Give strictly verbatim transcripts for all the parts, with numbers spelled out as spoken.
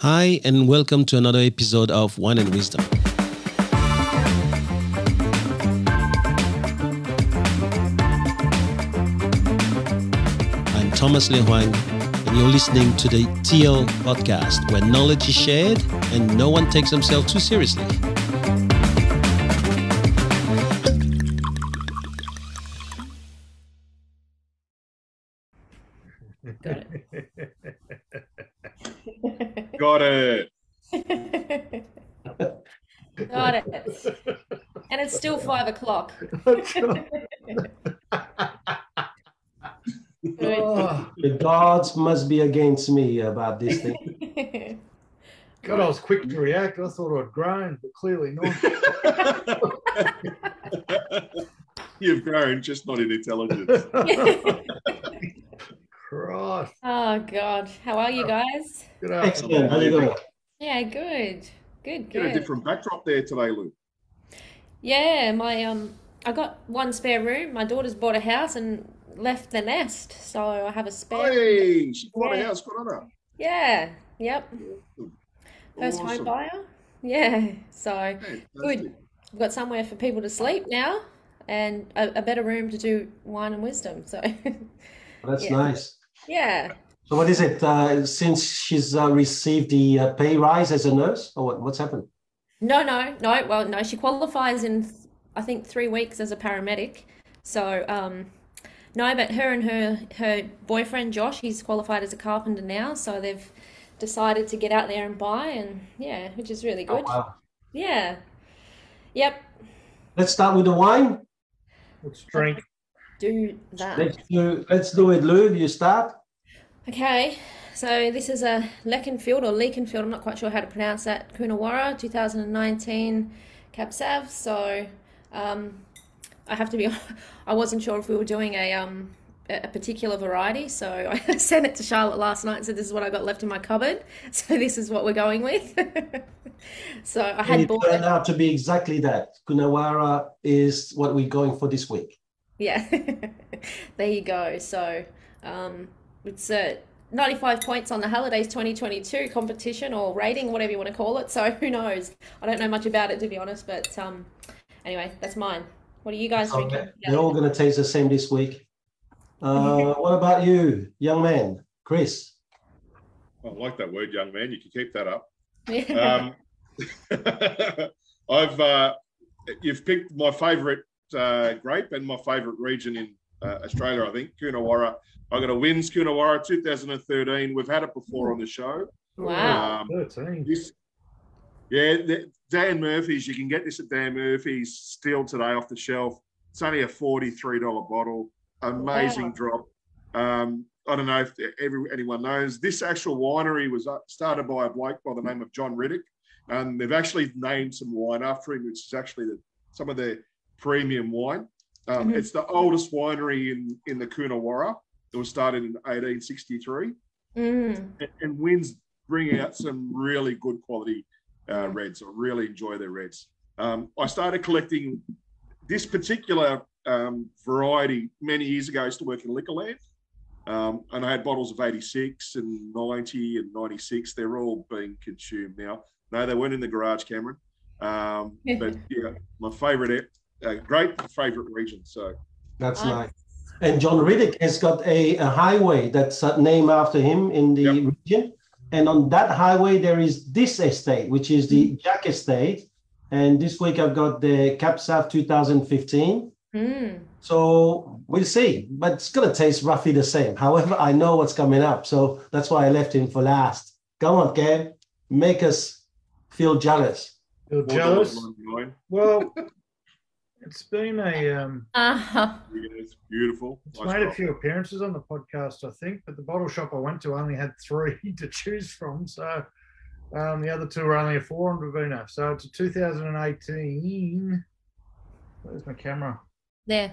Hi, and welcome to another episode of Wine and Wisdom. I'm Thomas Le Hoang, and you're listening to the T L podcast, where knowledge is shared and no one takes themselves too seriously. Got it. Got it. Got it. And it's still five o'clock. Oh, the gods must be against me about this thing. God, I was quick to react. I thought I'd grown, but clearly not. You've grown, just not in intelligence. Christ. Oh God, how are you guys? Good afternoon. How are you doing? Yeah, good, good, good. You had a different backdrop there today, Lou. Yeah, my um, I got one spare room. My daughter's bought a house and left the nest, so I have a spare. Hey, room. She bought yeah. a house, good on her. Yeah, yep. Awesome. First awesome. home buyer. Yeah, so hey, good. I've got somewhere for people to sleep now, and a, a better room to do wine and wisdom. So. That's yeah. nice. Yeah. So what is it? Uh, since she's uh, received the uh, pay rise as a nurse, or what, what's happened? No, no, no. Well, no, she qualifies in, I think, three weeks as a paramedic. So, um, no, but her and her, her boyfriend, Josh, he's qualified as a carpenter now. So they've decided to get out there and buy and, yeah, which is really good. Oh, wow. Yeah. Yep. Let's start with the wine. Let's drink. Do that. Let's do, let's do it, Lou. You start. Okay, so this is a Leconfield or Leconfield, I'm not quite sure how to pronounce that, Coonawarra twenty nineteen Capsav. So um, I have to be, I wasn't sure if we were doing a, um, a particular variety, so I sent it to Charlotte last night and said this is what I got left in my cupboard, so this is what we're going with. So I had it bought turned it. out to be exactly that. Coonawarra is what we're going for this week. Yeah, there you go. So um, it's uh, ninety-five points on the Holidays twenty twenty-two competition or rating, whatever you want to call it. So who knows? I don't know much about it, to be honest. But um, anyway, that's mine. What are you guys oh, drinking? They're all going to taste the same this week. Uh, what about you, young man? Chris? I like that word, young man. You can keep that up. Yeah. Um, I've uh, you've picked my favourite Uh, grape and my favourite region in uh, Australia, I think, Coonawarra. I got a Wynns Coonawarra two thousand thirteen. We've had it before on the show. Wow. Um, this, yeah, the, Dan Murphy's. You can get this at Dan Murphy's still today off the shelf. It's only a forty-three dollar bottle. Amazing wow. drop. Um, I don't know if every, anyone knows. This actual winery was started by a bloke by the name of John Riddick. And they've actually named some wine after him, which is actually the, some of their premium wine. Um, mm-hmm. It's the oldest winery in, in the Coonawarra. It was started in eighteen sixty-three. Mm. And, and Wynns bring out some really good quality uh, reds. I really enjoy their reds. Um, I started collecting this particular um, variety many years ago. I used to work in Liquorland. Um, and I had bottles of eighty-six and ninety and ninety-six. They're all being consumed now. No, they weren't in the garage, Cameron. Um, but yeah, my favourite... Uh, great favourite region, so that's um, nice. And John Riddick has got a, a highway that's named after him in the yep. region, and on that highway there is this estate, which is the Jack Estate. And this week I've got the Capsav two thousand fifteen. Mm. So we'll see, but it's gonna taste roughly the same. However, I know what's coming up, so that's why I left him for last. Come on, Cam, make us feel jealous. Feel jealous? Well. It's been a um uh-huh. it's beautiful. It's nice made coffee. a few appearances on the podcast, I think, but the bottle shop I went to only had three to choose from. So um the other two were only a four hundred vino. So it's a two thousand eighteen. Where's my camera? There.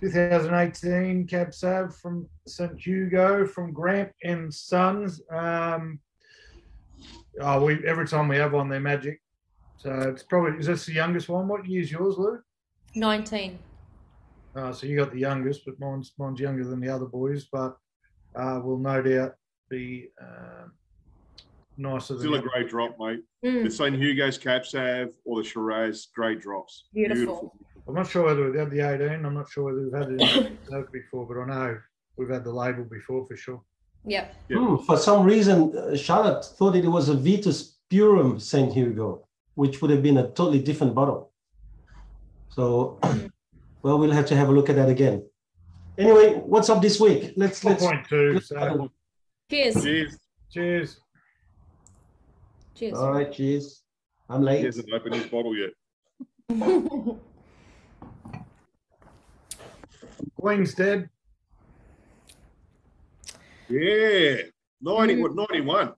twenty eighteen Capsav from St Hugo from Grant and Sons. Um oh we every time we have one they're magic. So it's probably, is this the youngest one? What year's yours, Lou? nineteen. Uh, so you got the youngest, but mine's, mine's younger than the other boys, but uh, will no doubt be uh, nicer. Still than a great drop, mate. Mm. The St Hugo's, Capsav, or the Shiraz, great drops. Beautiful. Beautiful. I'm not sure whether we've had the eighteen. I'm not sure whether we've had it in before, but I know we've had the label before for sure. Yep. Yep. Mm, for some reason, uh, Charlotte thought it was a Vetus Purum St Hugo, which would have been a totally different bottle. So, well, we'll have to have a look at that again. Anyway, what's up this week? Let's four point two. So. Cheers. Cheers. Cheers. Cheers. All right, cheers. I'm late. He hasn't opened his bottle yet. Queen's dead. Yeah. ninety, what, ninety-one?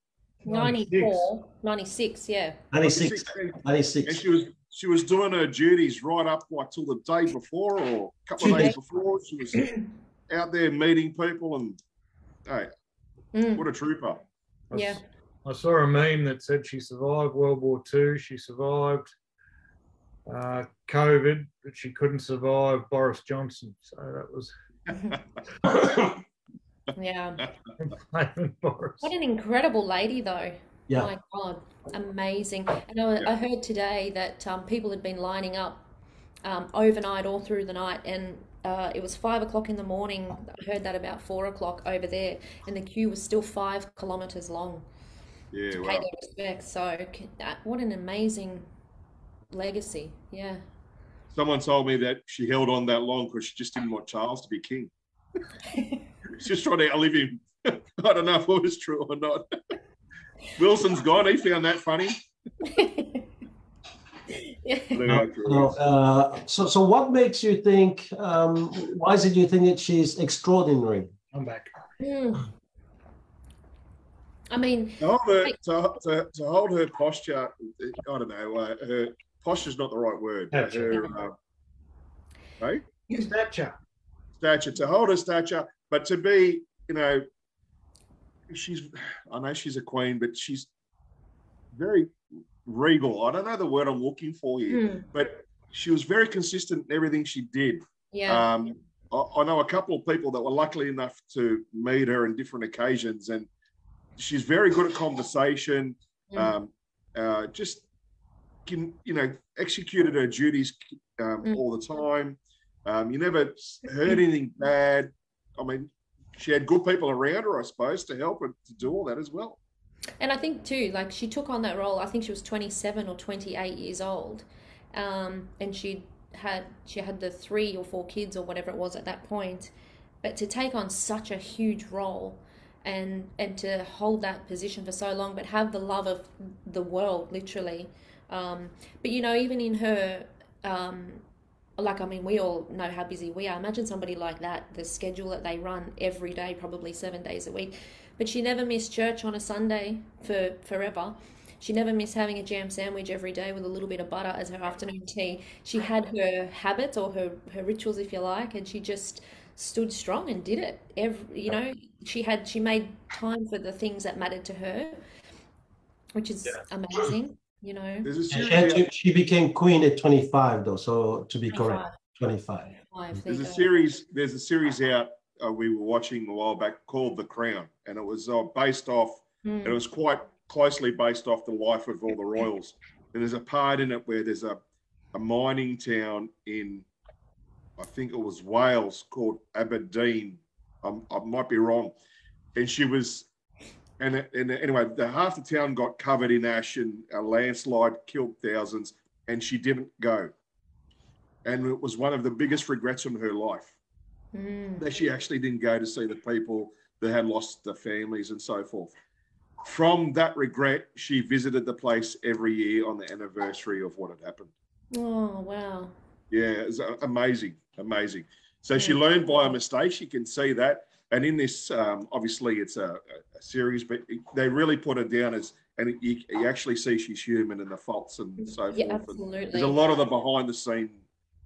ninety-four. ninety-six, yeah. ninety-six. ninety-six. And she was she was doing her duties right up like till the day before or a couple of days before. She was out there meeting people and, hey, mm. what a trooper. Yeah. I saw a meme that said she survived World War Two, she survived uh, COVID, but she couldn't survive Boris Johnson. So that was... Yeah. What an incredible lady, though. Yeah. My God, amazing. And I, yeah. I heard today that um, people had been lining up um, overnight all through the night, and uh, it was five o'clock in the morning. I heard that about four o'clock over there, and the queue was still five kilometres long. Yeah, to wow. pay their respects. So uh, what an amazing legacy. Yeah. Someone told me that she held on that long because she just didn't want Charles to be king. She's just trying to outlive him. I don't know if it was true or not. Wilson's gone. He found that funny. Yeah. No, no, uh, so, so what makes you think? Um, why is it you think that she's extraordinary? I'm back. Mm. I mean, to hold, her, to, to, to hold her posture. I don't know. Uh, her posture's not the right word. Her, uh, right? Stature. Stature. To hold her stature. But to be, you know, she's, I know she's a queen, but she's very regal. I don't know the word I'm looking for here, mm. but she was very consistent in everything she did. Yeah. Um, I, I know a couple of people that were lucky enough to meet her on different occasions, and she's very good at conversation, mm. um, uh, just, can, you know, executed her duties um, mm. all the time. Um, you never heard anything bad. I mean, she had good people around her, I suppose, to help her to do all that as well. And I think too, like she took on that role. I think she was twenty-seven or twenty-eight years old, um, and she had she had the three or four kids or whatever it was at that point. But to take on such a huge role, and and to hold that position for so long, but have the love of the world, literally. Um, but you know, even in her. Um, Like, I mean, we all know how busy we are. Imagine somebody like that, the schedule that they run every day, probably seven days a week. But she never missed church on a Sunday for forever. She never missed having a jam sandwich every day with a little bit of butter as her afternoon tea. She had her habits or her, her rituals, if you like, and she just stood strong and did it. Every, you know, she had she made time for the things that mattered to her, which is yeah. amazing. You know, she, she became queen at twenty-five, though. So to be correct, twenty-five. There's a series. There's a series out uh, we were watching a while back called The Crown, and it was uh, based off. Mm. And it was quite closely based off the life of all the royals. And there's a part in it where there's a a mining town in, I think it was Wales, called Aberdeen. I'm, I might be wrong. And she was. And, and anyway, the half the town got covered in ash and a landslide killed thousands, and she didn't go. And it was one of the biggest regrets in her life mm. that she actually didn't go to see the people that had lost their families and so forth. From that regret, she visited the place every year on the anniversary of what had happened. Oh, wow. Yeah, it was amazing, amazing. So yeah. she learned by a mistake. She can see that. And in this, um, obviously, it's a, a series, but they really put her down as, and you, you actually see she's human and the faults and so yeah, forth. Absolutely. There's a lot of the behind the scene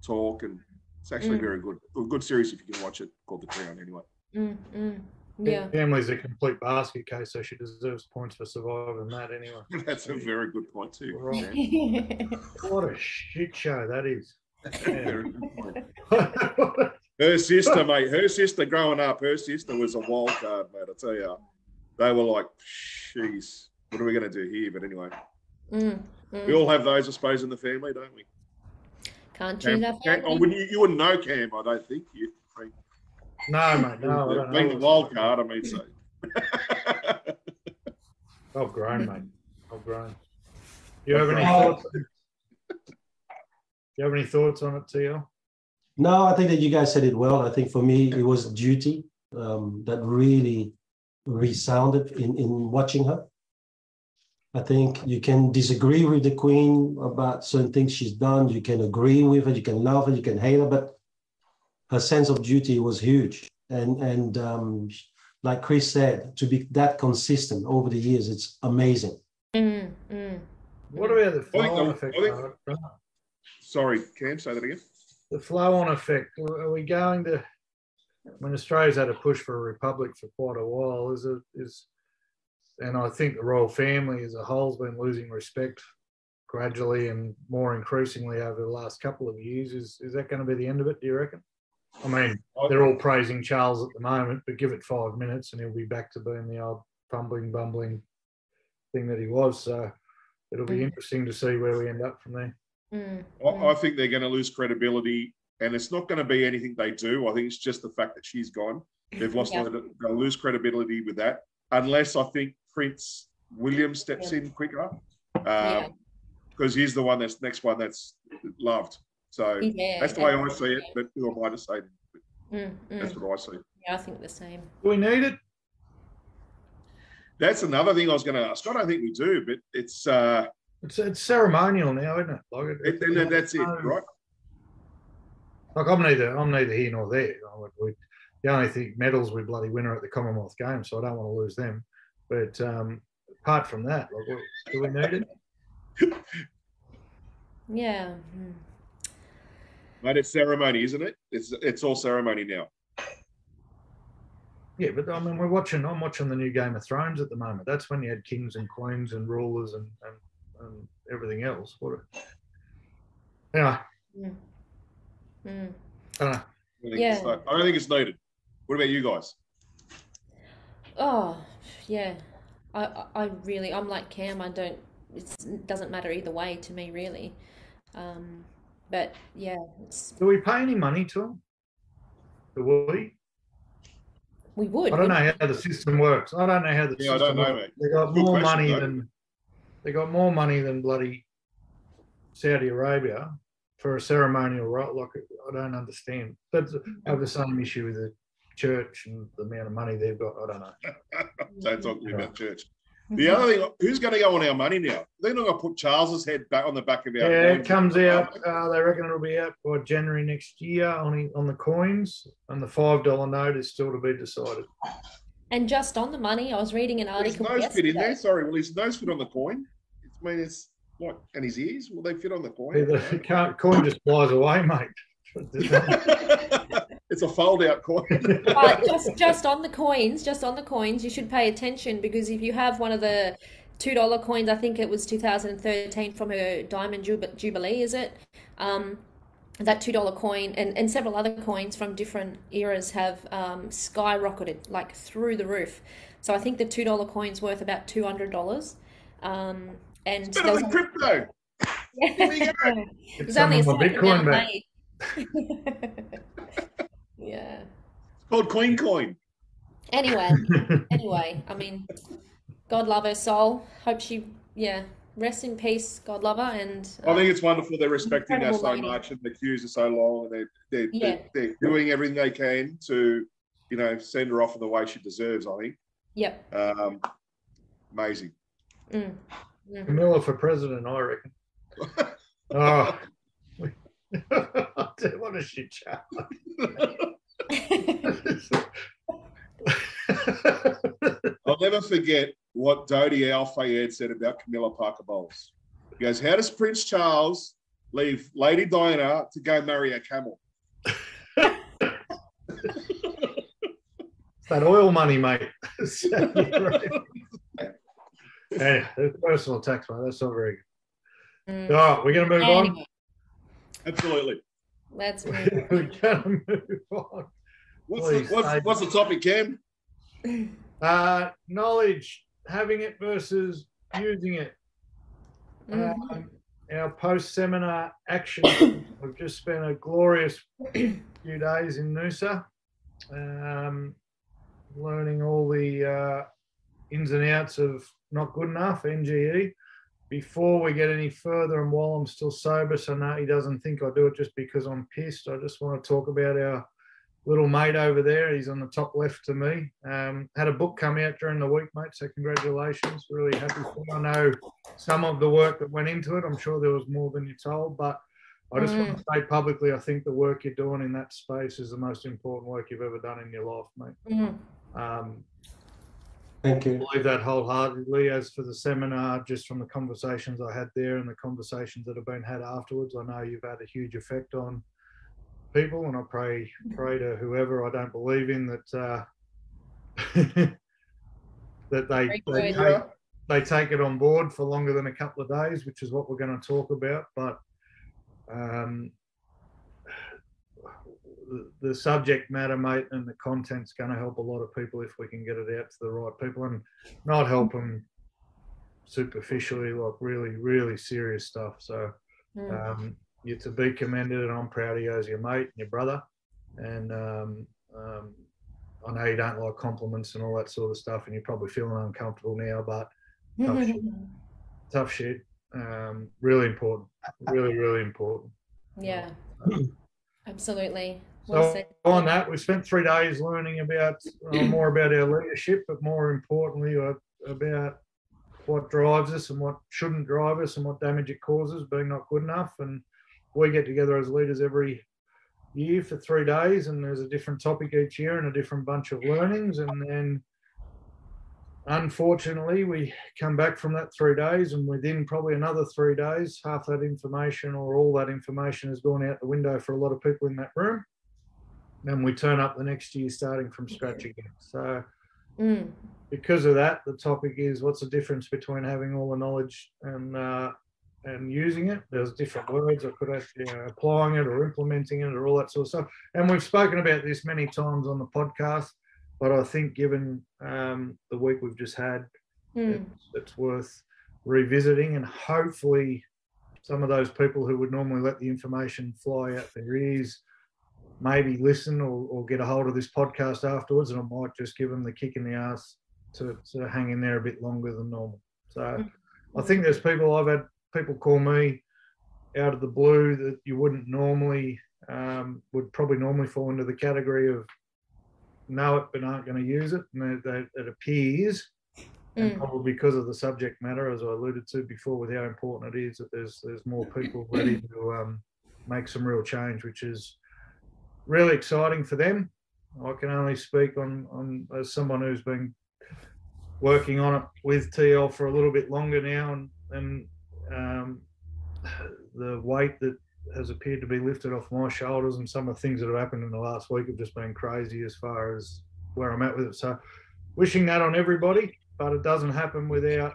talk, and it's actually mm. very good. A good series if you can watch it, called The Crown, anyway. Mm, mm. Yeah. Family's a complete basket case, so she deserves points for surviving that, anyway. That's a very good point, too. Right. What a shit show that is. Very good point. Her sister, mate, her sister growing up, her sister was a wild card, mate, I tell you. They were like, she's what are we going to do here? But anyway, mm, mm. we all have those, I suppose, in the family, don't we? Can't Cam, that Cam, oh, you, you wouldn't know Cam, I don't think. You, I mean, no, mate, no. Being, I don't being know. The wild card, I mean, so. I've grown, mate. I've grown. Do you have any thoughts? Do you have any thoughts on it, T L? No, I think that you guys said it well. I think for me, it was duty um, that really resounded in, in watching her. I think you can disagree with the Queen about certain things she's done. You can agree with her, you can love her, you can hate her, but her sense of duty was huge. And, and um, like Chris said, to be that consistent over the years, it's amazing. Mm, mm. What about the flow-on effect? I think, sorry, Cam, say that again. The flow-on effect, are we going to... When Australia's had a push for a republic for quite a while, is it is, and I think the royal family as a whole's been losing respect gradually and more increasingly over the last couple of years. Is is that going to be the end of it? Do you reckon? I mean, they're all praising Charles at the moment, but give it five minutes and he'll be back to being the old fumbling, bumbling thing that he was. So it'll be interesting to see where we end up from there. Mm. I, I think they're going to lose credibility. And it's not going to be anything they do. I think it's just the fact that she's gone. They've lost, yeah. they'll lose credibility with that. Unless I think Prince William steps yeah. in quicker. Because um, yeah. he's the one that's next one that's loved. So yeah, that's the way I see it. But who am I to say? Mm, mm. That's what I see. Yeah, I think the same. Do we need it? That's another thing I was going to ask. I don't think we do, but it's... Uh, it's, it's ceremonial now, isn't it? Like it, it, it and that's it, right? Like I'm neither, I'm neither here nor there. We, the only thing medals we bloody win are at the Commonwealth Games, so I don't want to lose them. But um, apart from that, like, what, do we need it? Yeah, but it's ceremony, isn't it? It's it's all ceremony now. Yeah, but I mean, we're watching. I'm watching the new Game of Thrones at the moment. That's when you had kings and queens and rulers and and, and everything else. What? A, anyway. Yeah. Mm. I don't know. I think, yeah. I don't think it's needed. What about you guys? Oh, yeah. I, I really, I'm like Cam. I don't. It's, it doesn't matter either way to me, really. Um, but yeah. It's... Do we pay any money to them? Do we? We would. I don't know how the system works. I don't know how the yeah, system I don't know, works. Mate. They got Good more question, money though. than they got more money than bloody Saudi Arabia. For a ceremonial right, like I don't understand. But I have the same issue with the church and the amount of money they've got. I don't know. Don't talk to me about church. The other thing, who's going to go on our money now? They're not going to put Charles's head back on the back of our. Yeah, it comes out. Uh, they reckon it'll be out by January next year on on the coins, and the five dollar note is still to be decided. And just on the money, I was reading an article. His nose yesterday. fit in there. Sorry, well, his nose fit on the coin. It's I mean it's. What, and his ears? Will they fit on the coin? Yeah, the can't, coin just flies away, mate. It's a fold-out coin. Right, just, just on the coins, just on the coins, you should pay attention because if you have one of the two dollar coins, I think it was two thousand thirteen from her Diamond Jubilee, is it? Um, that two dollar coin and, and several other coins from different eras have um, skyrocketed, like through the roof. So I think the two dollar coin's worth about two hundred dollars. Um, And it's better than crypto. Yeah. It's, it's only a Bitcoin, mate. Yeah. It's called Queen Coin. Anyway, anyway, I mean, God love her soul. Hope she, yeah, rest in peace. God love her. And um, I think it's wonderful they're respecting her so much, and the queues are so long, and they're they're, yeah. they're they're doing everything they can to, you know, send her off in the way she deserves. I think. Yep. Um, amazing. Mm. Yeah. Camilla for president, I reckon. Oh, what a shit chat. I'll never forget what Dodi Al-Fayed said about Camilla Parker Bowles. He goes, how does Prince Charles leave Lady Diana to go marry a camel? It's that oil money, mate. Yeah, personal tax, mate. That's not very good. Mm. All right, we're going to move anyway. on. Absolutely. Let's move on. We're going to move on. What's, the, what's, what's the topic, Cam? Uh, knowledge, having it versus using it. Mm-hmm. Um, our post-seminar action. I've just spent a glorious few days in Noosa, um, learning all the uh, ins and outs of Not Good Enough, N G E. Before we get any further, and while I'm still sober, so no, he doesn't think I do it just because I'm pissed, I just want to talk about our little mate over there. He's on the top left to me. Um, had a book come out during the week, mate, so congratulations. Really happy for you. I know some of the work that went into it. I'm sure there was more than you told, but I just mm. want to say publicly, I think the work you're doing in that space is the most important work you've ever done in your life, mate. Mm. Um, Thank you. I believe that wholeheartedly. As for the seminar, just from the conversations I had there and the conversations that have been had afterwards, I know you've had a huge effect on people, and I pray pray to whoever I don't believe in that uh, that they they take, they take it on board for longer than a couple of days, which is what we're going to talk about. But um, the, the subject matter, mate, and the content's going to help a lot of people if we can get it out to the right people, and not help them superficially, like really, really serious stuff. So. Mm. Um, You're to be commended, and I'm proud of you as your mate and your brother. And um, um, I know you don't like compliments and all that sort of stuff, and you're probably feeling uncomfortable now, but tough shit. Tough shit. Um, really important. Really, really important. Yeah, um, absolutely. Well, so on that, we spent three days learning about uh, more about our leadership, but more importantly, uh, about what drives us and what shouldn't drive us and what damage it causes, being not good enough. And we get together as leaders every year for three days, and there's a different topic each year and a different bunch of learnings. And then, unfortunately, we come back from that three days, and within probably another three days, half that information or all that information has gone out the window for a lot of people in that room. And we turn up the next year starting from scratch again. So mm. because of that, the topic is, what's the difference between having all the knowledge and uh, and using it? There's different words I could actually, you know, applying it or implementing it or all that sort of stuff. And we've spoken about this many times on the podcast, but I think given um, the week we've just had, mm. it's, it's worth revisiting, and hopefully some of those people who would normally let the information fly out their ears maybe listen or, or get a hold of this podcast afterwards, and I might just give them the kick in the ass to, to hang in there a bit longer than normal. So mm. I think there's people I've had people call me out of the blue that you wouldn't normally, um, would probably normally fall into the category of know it but aren't going to use it. And they, they, it appears, mm. and probably because of the subject matter, as I alluded to before, with how important it is, that there's there's more people ready to um, make some real change, which is really exciting for them. I can only speak on, on as someone who's been working on it with T L for a little bit longer now, and, and Um, the weight that has appeared to be lifted off my shoulders, and some of the things that have happened in the last week have just been crazy as far as where I'm at with it. So wishing that on everybody, but it doesn't happen without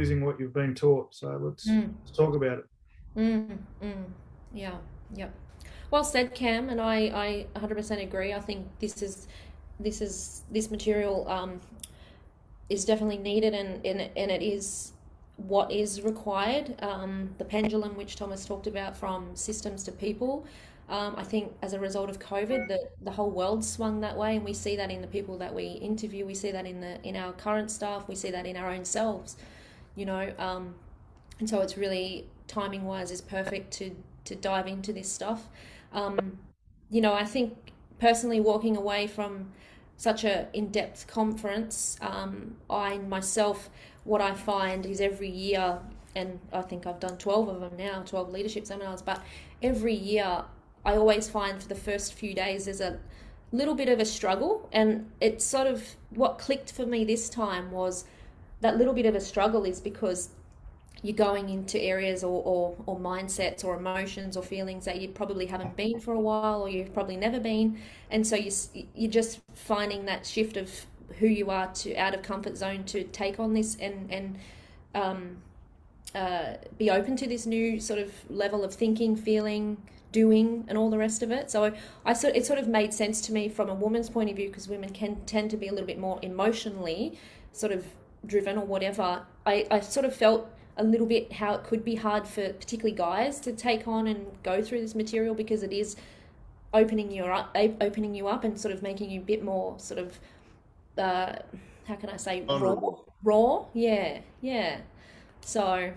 using what you've been taught. So let's, mm. let's talk about it. Mm, mm, yeah, yeah. Well said, Cam, and I, I one hundred percent agree. I think this is this is this material um, is definitely needed, and and and it is what is required. Um, the pendulum which Thomas talked about, from systems to people. Um, I think as a result of COVID, the, the whole world swung that way, and we see that in the people that we interview. We see that in the in our current staff. We see that in our own selves, you know. Um, and so it's really, timing wise, is perfect to to dive into this stuff. Um, you know, I think personally, walking away from such a in-depth conference, um, I myself, what I find is every year, and I think I've done twelve of them now, twelve leadership seminars, but every year I always find for the first few days there's a little bit of a struggle. And it's sort of what clicked for me this time was that little bit of a struggle is because you're going into areas or, or, or mindsets or emotions or feelings that you probably haven't been for a while, or you've probably never been. And so you, you're just finding that shift of who you are to out of comfort zone to take on this and and um, uh, be open to this new sort of level of thinking, feeling, doing, and all the rest of it. So I sort it sort of made sense to me from a woman's point of view, because women can tend to be a little bit more emotionally sort of driven or whatever, I, I sort of felt a little bit how it could be hard for particularly guys to take on and go through this material, because it is opening you up, opening you up and sort of making you a bit more sort of, uh, how can I say, raw? Raw? Yeah, yeah. So,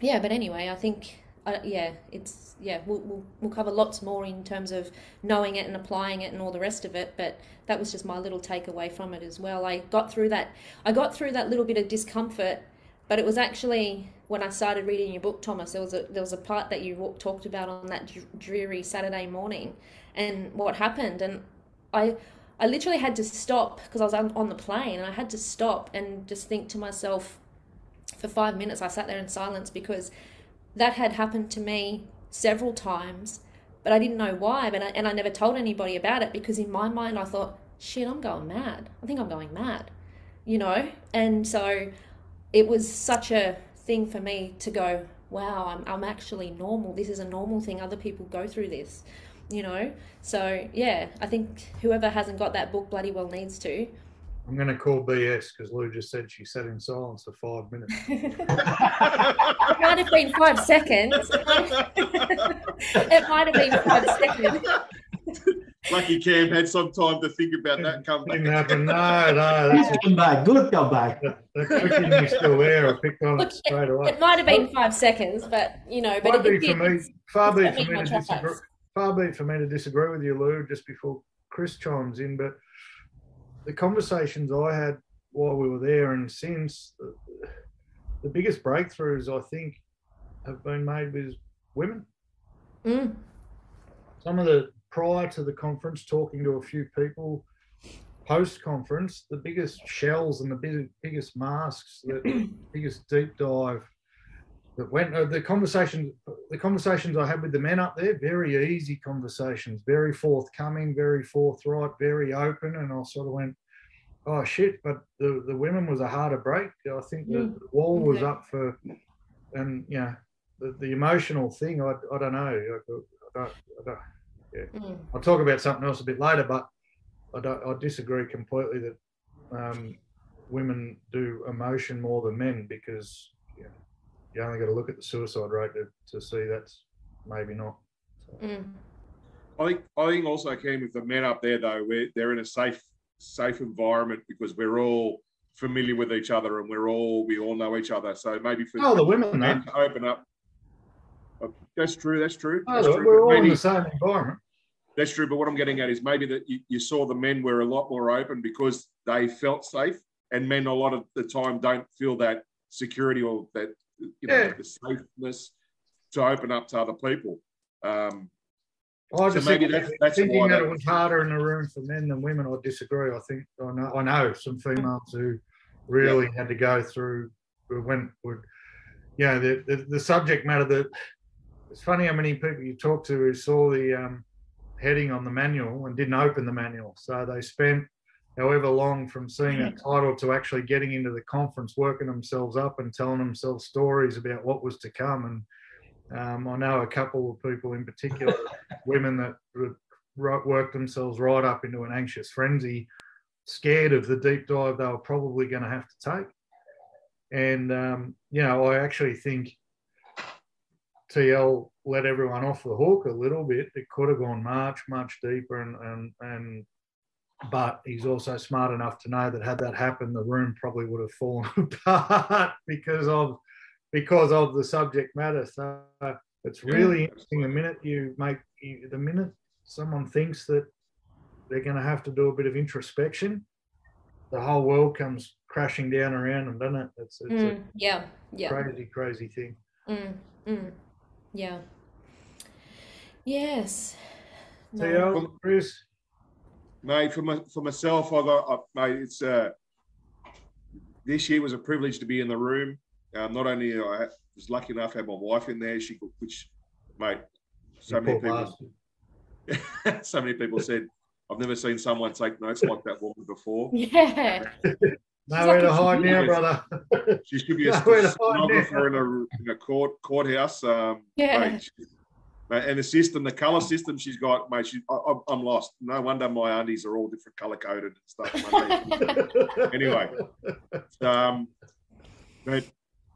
yeah, but anyway, I think... Uh, yeah, it's yeah. We'll, we'll we'll cover lots more in terms of knowing it and applying it and all the rest of it. But that was just my little takeaway from it as well. I got through that. I got through that little bit of discomfort, but it was actually when I started reading your book, Thomas. There was a there was a part that you talked about on that dreary Saturday morning, and what happened. And I I literally had to stop because I was on, on the plane, and I had to stop and just think to myself for five minutes. I sat there in silence because that had happened to me several times, but I didn't know why, but I, and I never told anybody about it, because in my mind I thought, shit, I'm going mad. I think I'm going mad, you know? And so it was such a thing for me to go, wow, I'm, I'm actually normal. This is a normal thing. Other people go through this, you know? So, yeah, I think whoever hasn't got that book bloody well needs to. I'm going to call B S because Lou just said she sat in silence for five minutes. It might have been five seconds. It might have been five seconds. Lucky Cam had some time to think about that comeback. Didn't happen. No, no. That's good comeback. Good comeback. The cooking is still there. I picked on Look, it straight away. It might have been five seconds, but, you know. But it, for me, far be for me to disagree, far be for me to disagree with you, Lou, just before Chris chimes in, but the conversations I had while we were there and since, the, the biggest breakthroughs I think have been made with women. Mm. Some of the, prior to the conference, talking to a few people, post-conference, the biggest shells and the big, biggest masks, the biggest deep dive that went, uh, the, conversation, the conversations I had with the men up there, very easy conversations, very forthcoming, very forthright, very open, and I sort of went, oh shit, but the, the women was a harder break. I think the, the wall was okay. up for, and you know, the, the emotional thing, I, I don't know. I, I don't, I don't, yeah. mm. I'll talk about something else a bit later, but I, don't, I disagree completely that um, women do emotion more than men, because you know, you only got to look at the suicide rate to, to see that's maybe not. So. Mm. I think I think also came with the men up there though, where they're in a safe safe environment because we're all familiar with each other and we're all we all know each other. So maybe for oh, the women men to open up. That's true. That's true. That's oh, true. We're all maybe, in the same environment. That's true. But what I'm getting at is maybe that you, you saw the men were a lot more open because they felt safe, and men a lot of the time don't feel that security or that. You know, yeah. the safeness to open up to other people. Um, I just so maybe think that's, that's thinking why that, that it was harder in the room for men than women. I disagree. I think I know, I know some females who really yeah. had to go through. When would you know the, the the subject matter? That it's funny how many people you talk to who saw the um, heading on the manual and didn't open the manual. So they spent however long from seeing that title to actually getting into the conference, working themselves up and telling themselves stories about what was to come. And um, I know a couple of people in particular, women that worked themselves right up into an anxious frenzy, scared of the deep dive they were probably going to have to take. And, um, you know, I actually think T L let everyone off the hook a little bit. It could have gone much, much deeper and, and, and but he's also smart enough to know that had that happened, the room probably would have fallen apart because of because of the subject matter. So it's really interesting. The minute you make you, the minute someone thinks that they're going to have to do a bit of introspection, the whole world comes crashing down around them, doesn't it? It's, it's mm, a yeah, yeah, crazy, crazy thing. Mm, mm, yeah. Yes. So, no. Chris. Mate, for, my, for myself, I got, I, mate, it's, uh, this year was a privilege to be in the room. Um, not only you know, I was lucky enough to have my wife in there, she, which, mate, so you many people, so many people said, I've never seen someone take notes like that woman before. Yeah. Nowhere to hide now, brother. She should be a stenographer in a, in a court, courthouse. Um, yeah. Mate, she, mate, and the system, the colour system she's got, mate, she, I, I'm lost. No wonder my aunties are all different colour-coded and stuff. Anyway, um, but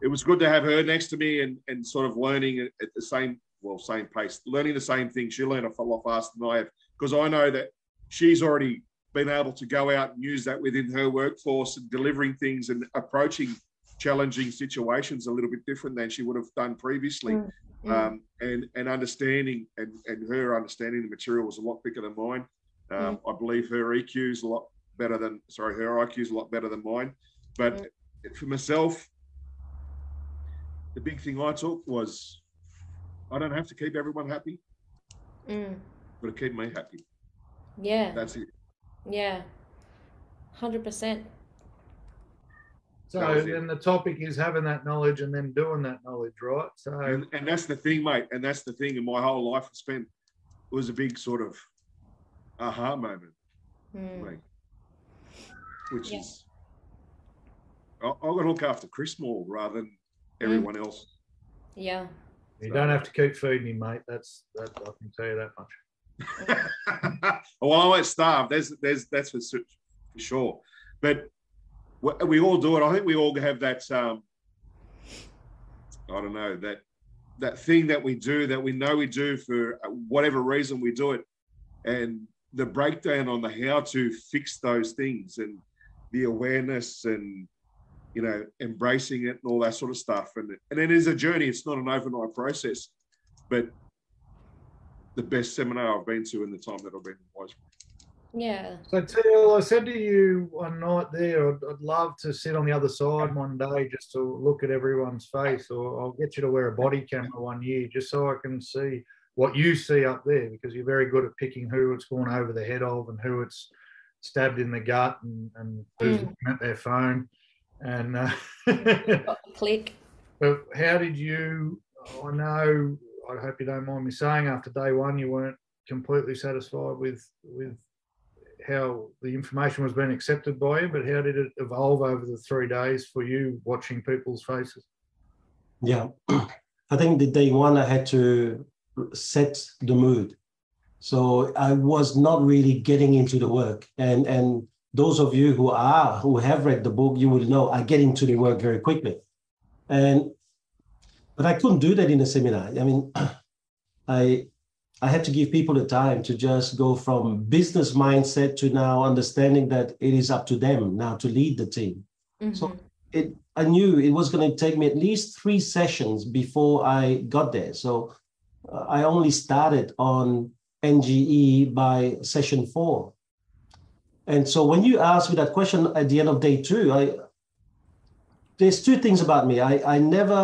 it was good to have her next to me and, and sort of learning at the same, well, same pace, learning the same thing. She learned a lot faster than I have because I know that she's already been able to go out and use that within her workforce and delivering things and approaching challenging situations a little bit different than she would have done previously. Mm. Um, and, and understanding and, and her understanding the material was a lot quicker than mine. Um, mm. I believe her E Q is a lot better than, sorry, her I Q is a lot better than mine. But mm. for myself, the big thing I took was I don't have to keep everyone happy, mm. but keep me happy. Yeah. That's it. Yeah, one hundred percent. So then the topic is having that knowledge and then doing that knowledge, right? So and, and that's the thing, mate. And that's the thing. In my whole life, I spent it was a big sort of aha moment, mm. mate, which yeah. is I, I'm gonna look after Chris more rather than everyone mm. else. Yeah, you so, don't have to keep feeding him, mate. That's that. I can tell you that much. Well, I won't starve. There's there's that's for, for sure, but. We all do it. I think we all have that, um, I don't know, that that thing that we do, that we know we do for whatever reason we do it. And the breakdown on the how to fix those things and the awareness and, you know, embracing it and all that sort of stuff. And, and it is a journey. It's not an overnight process. But the best seminar I've been to in the time that I've been in Wiseman. Yeah. So, Teal, I said to you one night there, I'd, I'd love to sit on the other side one day just to look at everyone's face, or I'll get you to wear a body camera one year just so I can see what you see up there, because you're very good at picking who it's gone over the head of and who it's stabbed in the gut and, and who's mm. looking at their phone. And uh, click. But how did you, I know, I hope you don't mind me saying, after day one you weren't completely satisfied with with how the information was being accepted by you, but how did it evolve over the three days for you watching people's faces? Yeah, I think the day one I had to set the mood. So I was not really getting into the work. And and those of you who are, who have read the book, you will know I get into the work very quickly. And, but I couldn't do that in a seminar. I mean, I, I had to give people the time to just go from business mindset to now understanding that it is up to them now to lead the team. Mm-hmm. So it, I knew it was going to take me at least three sessions before I got there. So uh, I only started on N G E by session four. And so when you asked me that question at the end of day two, I there's two things about me. I, I never...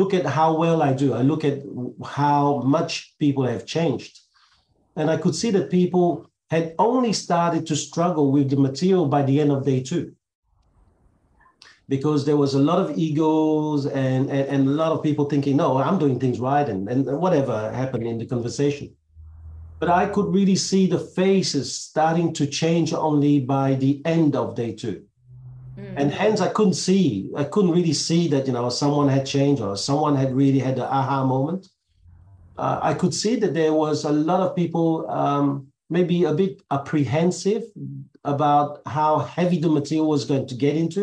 look at how well I do. I look at how much people have changed. And I could see that people had only started to struggle with the material by the end of day two, because there was a lot of egos and, and, and a lot of people thinking, no, I'm doing things right, and, and whatever happened in the conversation. But I could really see the faces starting to change only by the end of day two. Mm. And hence I couldn't see, I couldn't really see that, you know, someone had changed or someone had really had the aha moment. Uh, I could see that there was a lot of people um, maybe a bit apprehensive about how heavy the material was going to get into,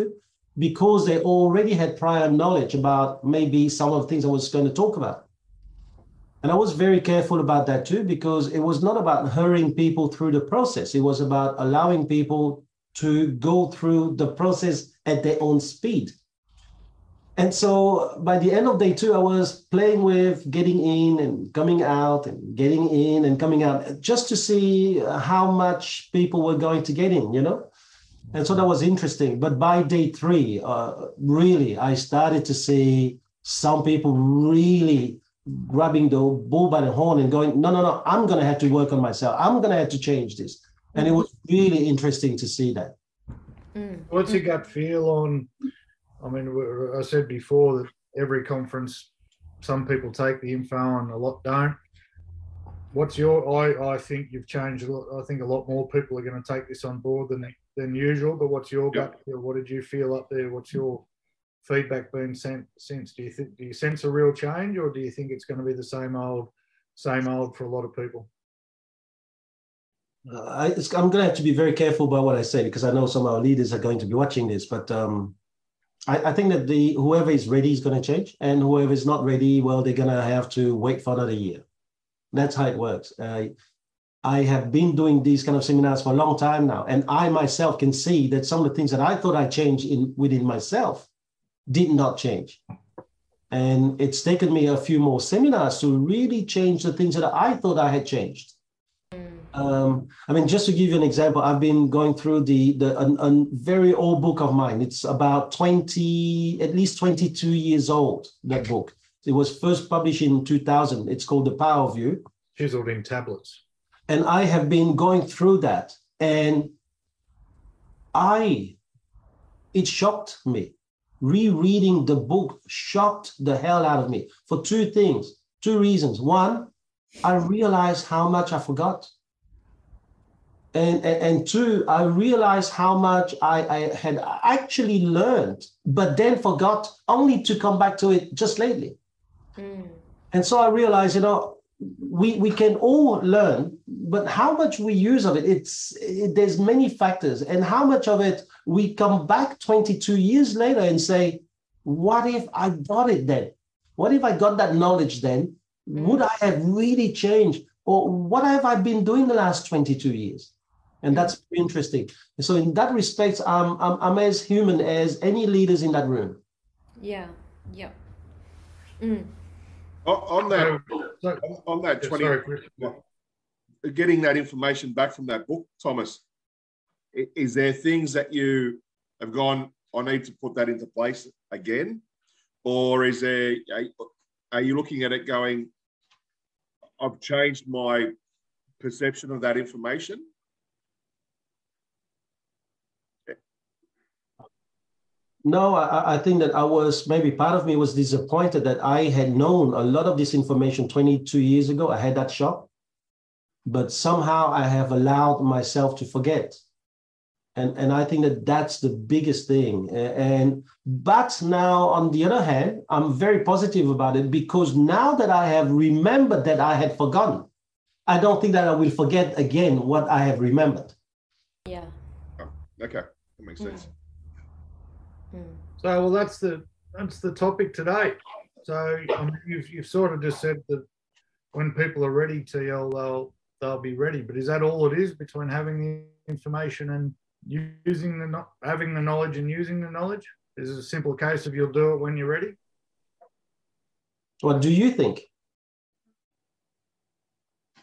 because they already had prior knowledge about maybe some of the things I was going to talk about. And I was very careful about that too, because it was not about hurrying people through the process. It was about allowing people to go through the process at their own speed. And so by the end of day two, I was playing with getting in and coming out and getting in and coming out just to see how much people were going to get in, you know? And so that was interesting. But by day three, uh, really, I started to see some people really grabbing the bull by the horn and going, no, no, no, I'm going to have to work on myself. I'm going to have to change this. And it was really interesting to see that. What's your gut feel on, I mean, I said before that every conference, some people take the info and a lot don't. What's your, I, I think you've changed a lot. I think a lot more people are going to take this on board than, than usual, but what's your gut feel? What did you feel up there? What's your feedback been sent since? Do you, think, do you sense a real change, or do you think it's going to be the same old same old for a lot of people. Uh, I, it's, I'm going to have to be very careful about what I say, because I know some of our leaders are going to be watching this, but um, I, I think that the whoever is ready is going to change, and whoever is not ready, well, they're going to have to wait for another year. That's how it works. Uh, I have been doing these kind of seminars for a long time now, and I myself can see that some of the things that I thought I changed in, within myself did not change. And it's taken me a few more seminars to really change the things that I thought I had changed. Um, I mean, just to give you an example, I've been going through the, the a, a very old book of mine. It's about twenty, at least twenty-two years old, that book. It was first published in two thousand. It's called The Power of You. Chiseled in tablets. And I have been going through that. And I, it shocked me. Rereading the book shocked the hell out of me for two things, two reasons. One, I realized how much I forgot. And, and, and two, I realized how much I, I had actually learned, but then forgot only to come back to it just lately. Mm. And so I realized, you know, we, we can all learn, but how much we use of it, it's it, there's many factors. And how much of it we come back twenty-two years later and say, what if I got it then? What if I got that knowledge then? Mm. Would I have really changed? Or what have I been doing the last twenty-two years? And that's interesting. So in that respect, I'm, I'm, I'm as human as any leaders in that room. Yeah, yeah. Mm. On that, on that twenty, Sorry. Getting that information back from that book, Thomas, is there things that you have gone, I need to put that into place again? Or is there, are you looking at it going, I've changed my perception of that information? No, I, I think that I was, maybe part of me was disappointed that I had known a lot of this information twenty-two years ago. I had that shock, but somehow I have allowed myself to forget. And, and I think that that's the biggest thing. And but now, on the other hand, I'm very positive about it, because now that I have remembered that I had forgotten, I don't think that I will forget again what I have remembered. Yeah. Oh, okay, that makes sense. Yeah. So, well, that's the that's the topic today. So, I mean, you've you've sort of just said that when people are ready to yell, they'll they'll be ready. But is that all it is between having the information and using the not having the knowledge and using the knowledge? Is it a simple case of you'll do it when you're ready? What do you think?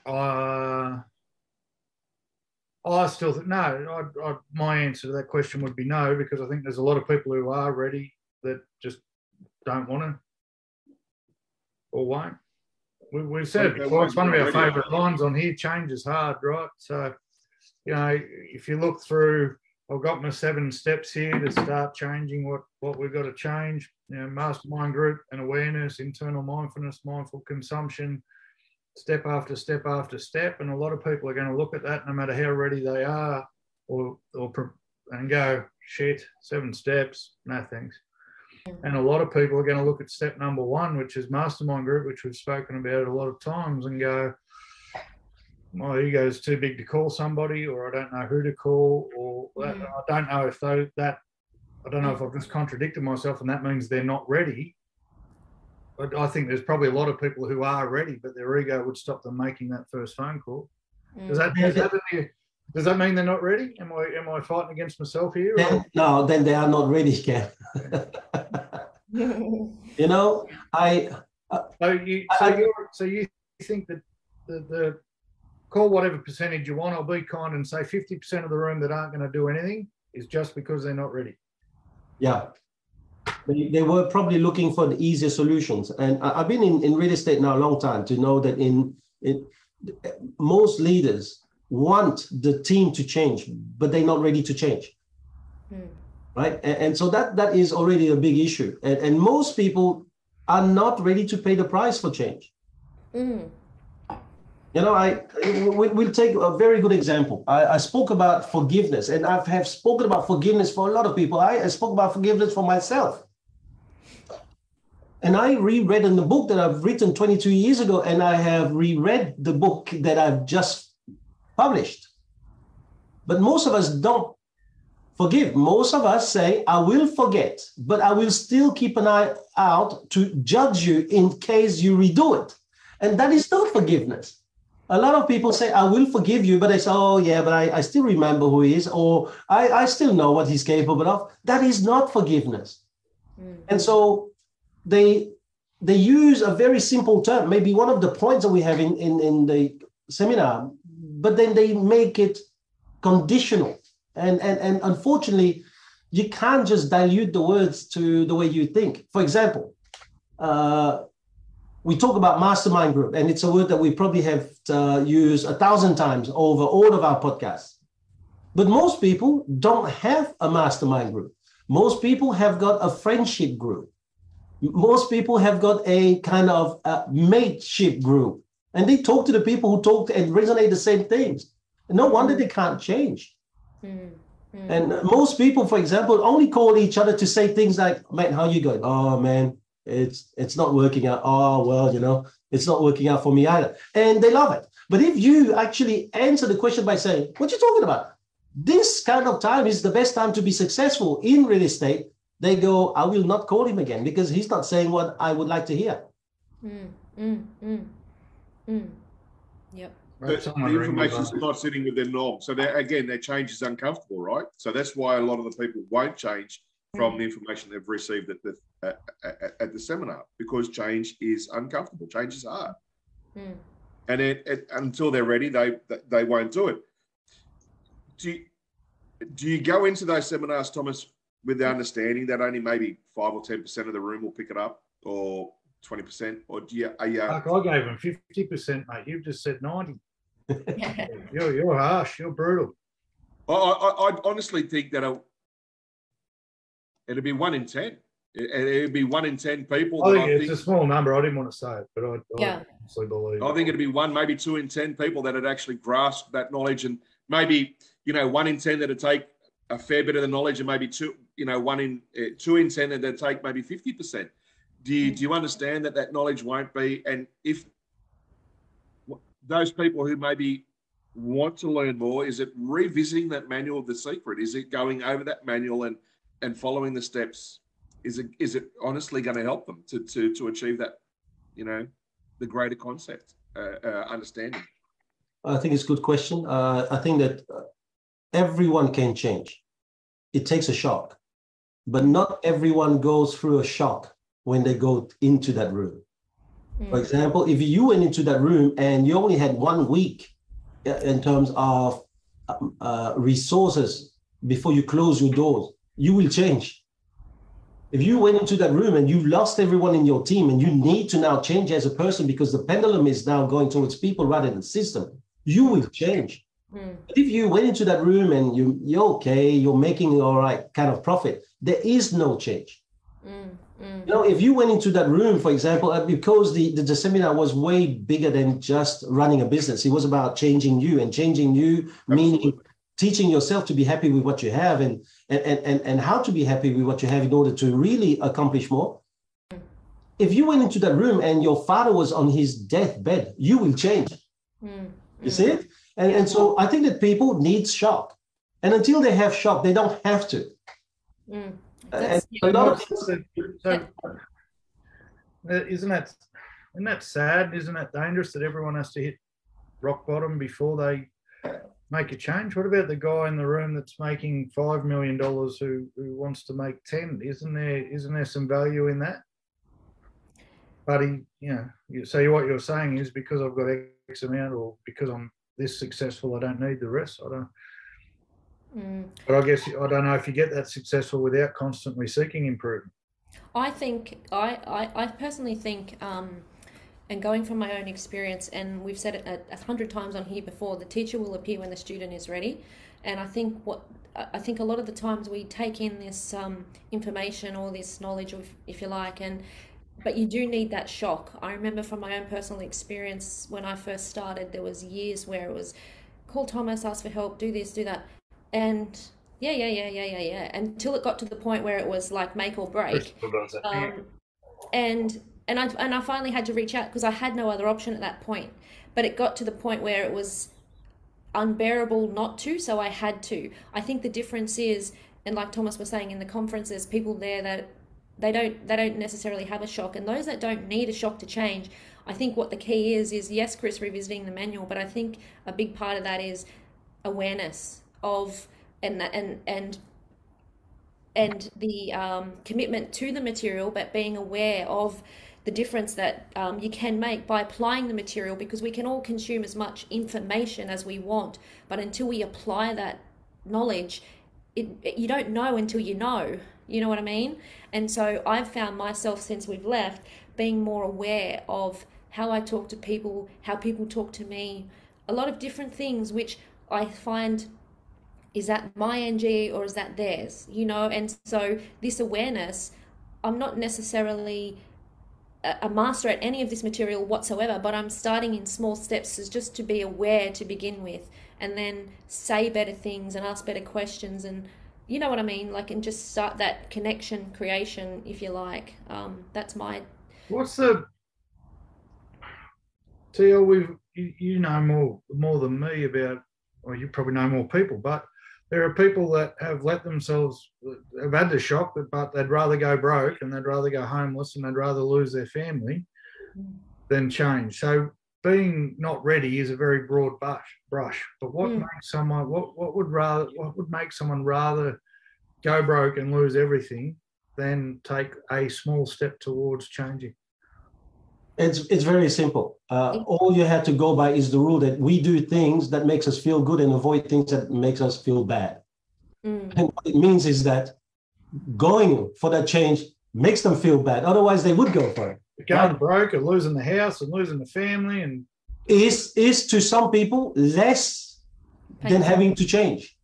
Uh, I still think, no, I, I, my answer to that question would be no, because I think there's a lot of people who are ready that just don't want to or won't. We, we've said it before, it's one of our favourite lines on here, change is hard, right? So, you know, if you look through, I've got my seven steps here to start changing what, what we've got to change, you know, mastermind group and awareness, internal mindfulness, mindful consumption, step after step after step, and a lot of people are going to look at that, no matter how ready they are, or or and go, shit, seven steps, no thanks. And a lot of people are going to look at step number one, which is mastermind group, which we've spoken about a lot of times, and go, my ego's too big to call somebody, or I don't know who to call, or mm-hmm. I don't know if they, that, I don't know if I've just contradicted myself, and that means they're not ready. But I think there's probably a lot of people who are ready, but their ego would stop them making that first phone call. Mm. Does that mean, does that mean they're not ready? Am I am I fighting against myself here? Then, no, then they are not ready, Kev. You know, I. Uh, so you so, I, you're, so you think that the, the call whatever percentage you want. I'll be kind and say fifty percent of the room that aren't going to do anything is just because they're not ready. Yeah. They were probably looking for the easier solutions. And I've been in, in real estate now a long time to know that in, in most leaders want the team to change, but they're not ready to change. Mm. Right? And, and so that, that is already a big issue. And, and most people are not ready to pay the price for change. Mm. You know, I we, we'll take a very good example. I, I spoke about forgiveness, and I have spoken about forgiveness for a lot of people. I, I spoke about forgiveness for myself. And I reread in the book that I've written twenty-two years ago, and I have reread the book that I've just published. But most of us don't forgive. Most of us say, I will forget, but I will still keep an eye out to judge you in case you redo it. And that is not forgiveness. A lot of people say, I will forgive you, but they say, oh, yeah, but I, I still remember who he is, or I, I still know what he's capable of. That is not forgiveness. Mm. And so they they use a very simple term, maybe one of the points that we have in, in, in the seminar, but then they make it conditional. And, and, and unfortunately, you can't just dilute the words to the way you think. For example, uh, we talk about mastermind group, and it's a word that we probably have uh, used a thousand times over all of our podcasts. But most people don't have a mastermind group. Most people have got a friendship group. Most people have got a kind of a mateship group. And they talk to the people who talk and resonate the same things. And no wonder they can't change. Mm, mm. And most people, for example, only call each other to say things like, man, how you going? Oh, man, it's it's not working out. Oh, well, you know, it's not working out for me either. And they love it. But if you actually answer the question by saying, what are you talking about? This kind of time is the best time to be successful in real estate. They go, I will not call him again because he's not saying what I would like to hear. Mm, mm, mm, mm. Yep. Right, the, the information's not sitting with their norm. So again, that change is uncomfortable, right? So that's why a lot of the people won't change from mm. the information they've received at the uh, at, at the seminar, because change is uncomfortable. Change is hard. Mm. And it, it, until they're ready, they they won't do it. Do you, do you go into those seminars, Thomas, with the understanding that only maybe five or ten percent of the room will pick it up, or twenty percent? Or do you, are you... Mark, I gave them fifty percent, mate. You've just said ninety. you're, you're harsh. You're brutal. I, I, I honestly think that I'll, it'd be one in ten. It, it'd be one in ten people. I think that I it's think, a small number. I didn't want to say it, but I, I yeah. honestly believe. I think it'd be one, maybe two in ten people that would actually grasp that knowledge, and maybe, you know, one in ten that would take a fair bit of the knowledge, and maybe two, you know, one in uh, two in ten that would take maybe fifty percent. Do you, do you understand that that knowledge won't be, and if those people who maybe want to learn more, is it revisiting that manual of The Secret? Is it going over that manual and, and following the steps? Is it, is it honestly going to help them to, to, to achieve that, you know, the greater concept, uh, uh, understanding? I think it's a good question. Uh, I think that everyone can change. It takes a shock, but not everyone goes through a shock when they go into that room. For example, if you went into that room and you only had one week in terms of uh, resources before you close your doors, you will change. If you went into that room and you lost everyone in your team and you need to now change as a person because the pendulum is now going towards people rather than the system, you will change. Mm. But if you went into that room and you, you're okay, you're making the all right kind of profit, there is no change. Mm. You know, if you went into that room, for example, because the, the, the seminar was way bigger than just running a business. It was about changing you, and changing you meaning teaching yourself to be happy with what you have, and, and, and, and how to be happy with what you have in order to really accomplish more. If you went into that room and your father was on his deathbed, you will change. Mm. You see it? And, and so I think that people need shock. And until they have shock, they don't have to. Mm. That's, and a lot of things that, so, isn't that isn't that sad? Isn't that dangerous that everyone has to hit rock bottom before they make a change? What about the guy in the room that's making five million dollars who who wants to make ten? Isn't there isn't there some value in that? But he, you know, so what you're saying is because I've got X amount, or because I'm this successful, I don't need the rest. I don't. Mm. But I guess I don't know if you get that successful without constantly seeking improvement. I think I, I, I personally think, um, and going from my own experience, and we've said it a, a hundred times on here before, the teacher will appear when the student is ready. And I think what I think a lot of the times we take in this um, information or this knowledge, if, if you like, and but you do need that shock. I remember from my own personal experience when I first started, there was years where it was call Thomas, ask for help, do this, do that. And yeah, yeah, yeah, yeah, yeah, yeah. Until it got to the point where it was like make or break. Um, and and I and I finally had to reach out because I had no other option at that point. But it got to the point where it was unbearable not to, so I had to. I think the difference is, and like Thomas was saying in the conference, there's people there that they don't they don't necessarily have a shock, and those that don't need a shock to change. I think what the key is is yes, Chris, revisiting the manual, but I think a big part of that is awareness of and and and and the um, commitment to the material, but being aware of the difference that um, you can make by applying the material, because we can all consume as much information as we want, but until we apply that knowledge, it, it, you don't know until you know. You know what I mean? And so I've found myself, since we've left, being more aware of how I talk to people, how people talk to me, a lot of different things, which I find, is that my N G E or is that theirs? You know, and so this awareness, I'm not necessarily a master at any of this material whatsoever, but I'm starting in small steps, is just to be aware to begin with, and then say better things and ask better questions, and you know what I mean, like, and just start that connection creation, if you like. Um, that's my. What's the? Tia, we've you, you know more more than me about, well, you probably know more people, but there are people that have let themselves, have had the shock, but, but they'd rather go broke and they'd rather go homeless and they'd rather lose their family mm. than change. So being not ready is a very broad brush. brush. But what mm. makes someone, what, what would rather, what would make someone rather go broke and lose everything than take a small step towards changing? It's, it's very simple. Uh, all you have to go by is the rule that we do things that makes us feel good and avoid things that makes us feel bad. Mm. And what it means is that going for that change makes them feel bad. Otherwise, they would go for it. Going right? broke and losing the house and losing the family and is is to some people less Painful. than having to change.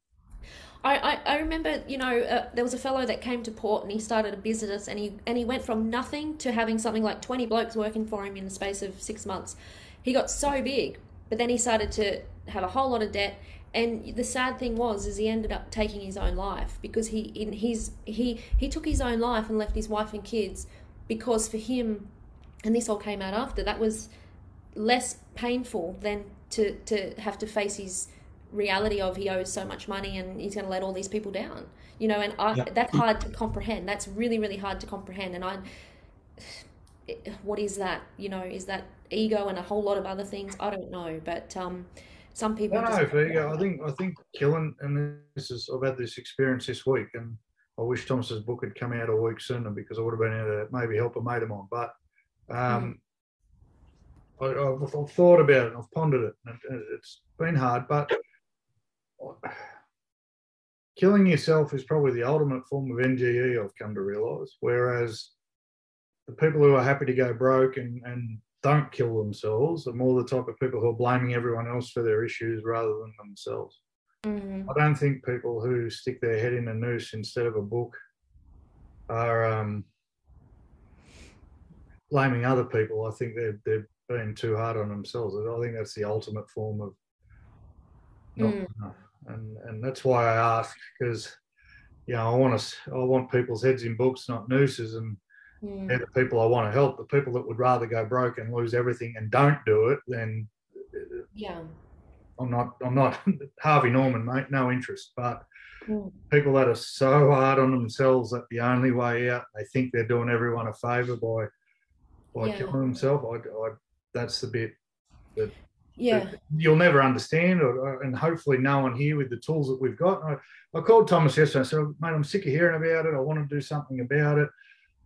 I, I remember, you know, uh, there was a fellow that came to Port and he started a business, and he and he went from nothing to having something like twenty blokes working for him in the space of six months. He got so big, but then he started to have a whole lot of debt. And the sad thing was, is he ended up taking his own life, because he in his he he took his own life and left his wife and kids, because for him, and this all came out after, that was less painful than to to have to face his reality of he owes so much money and he's going to let all these people down, you know. And I, yeah. that's hard to comprehend. That's really, really hard to comprehend. And I, what is that? You know, is that ego and a whole lot of other things? I don't know. But um, some people. I don't know, ego. I think I think Killen, and this is, I've had this experience this week, and I wish Thomas's book had come out a week sooner, because I would have been able to maybe help a mate of mine. But um, mm. I, I've, I've thought about it. I've pondered it. And it's been hard, but. Killing yourself is probably the ultimate form of N G E, I've come to realise, whereas the people who are happy to go broke and, and don't kill themselves are more the type of people who are blaming everyone else for their issues rather than themselves. Mm-hmm. I don't think people who stick their head in a noose instead of a book are um, blaming other people. I think they're, they're being too hard on themselves. I think that's the ultimate form of not mm. enough. And and that's why I ask, because you know I want us I want people's heads in books, not nooses, and mm. they're the people I want to help. The people that would rather go broke and lose everything and don't do it, then yeah, I'm not I'm not Harvey Norman, mate, no interest. But mm. people that are so hard on themselves that the only way out, they think they're doing everyone a favour by by yeah. killing themselves. I, I that's the bit that. Yeah, you'll never understand, or, and hopefully no one here with the tools that we've got. I, I called Thomas yesterday and said, mate, I'm sick of hearing about it. I want to do something about it,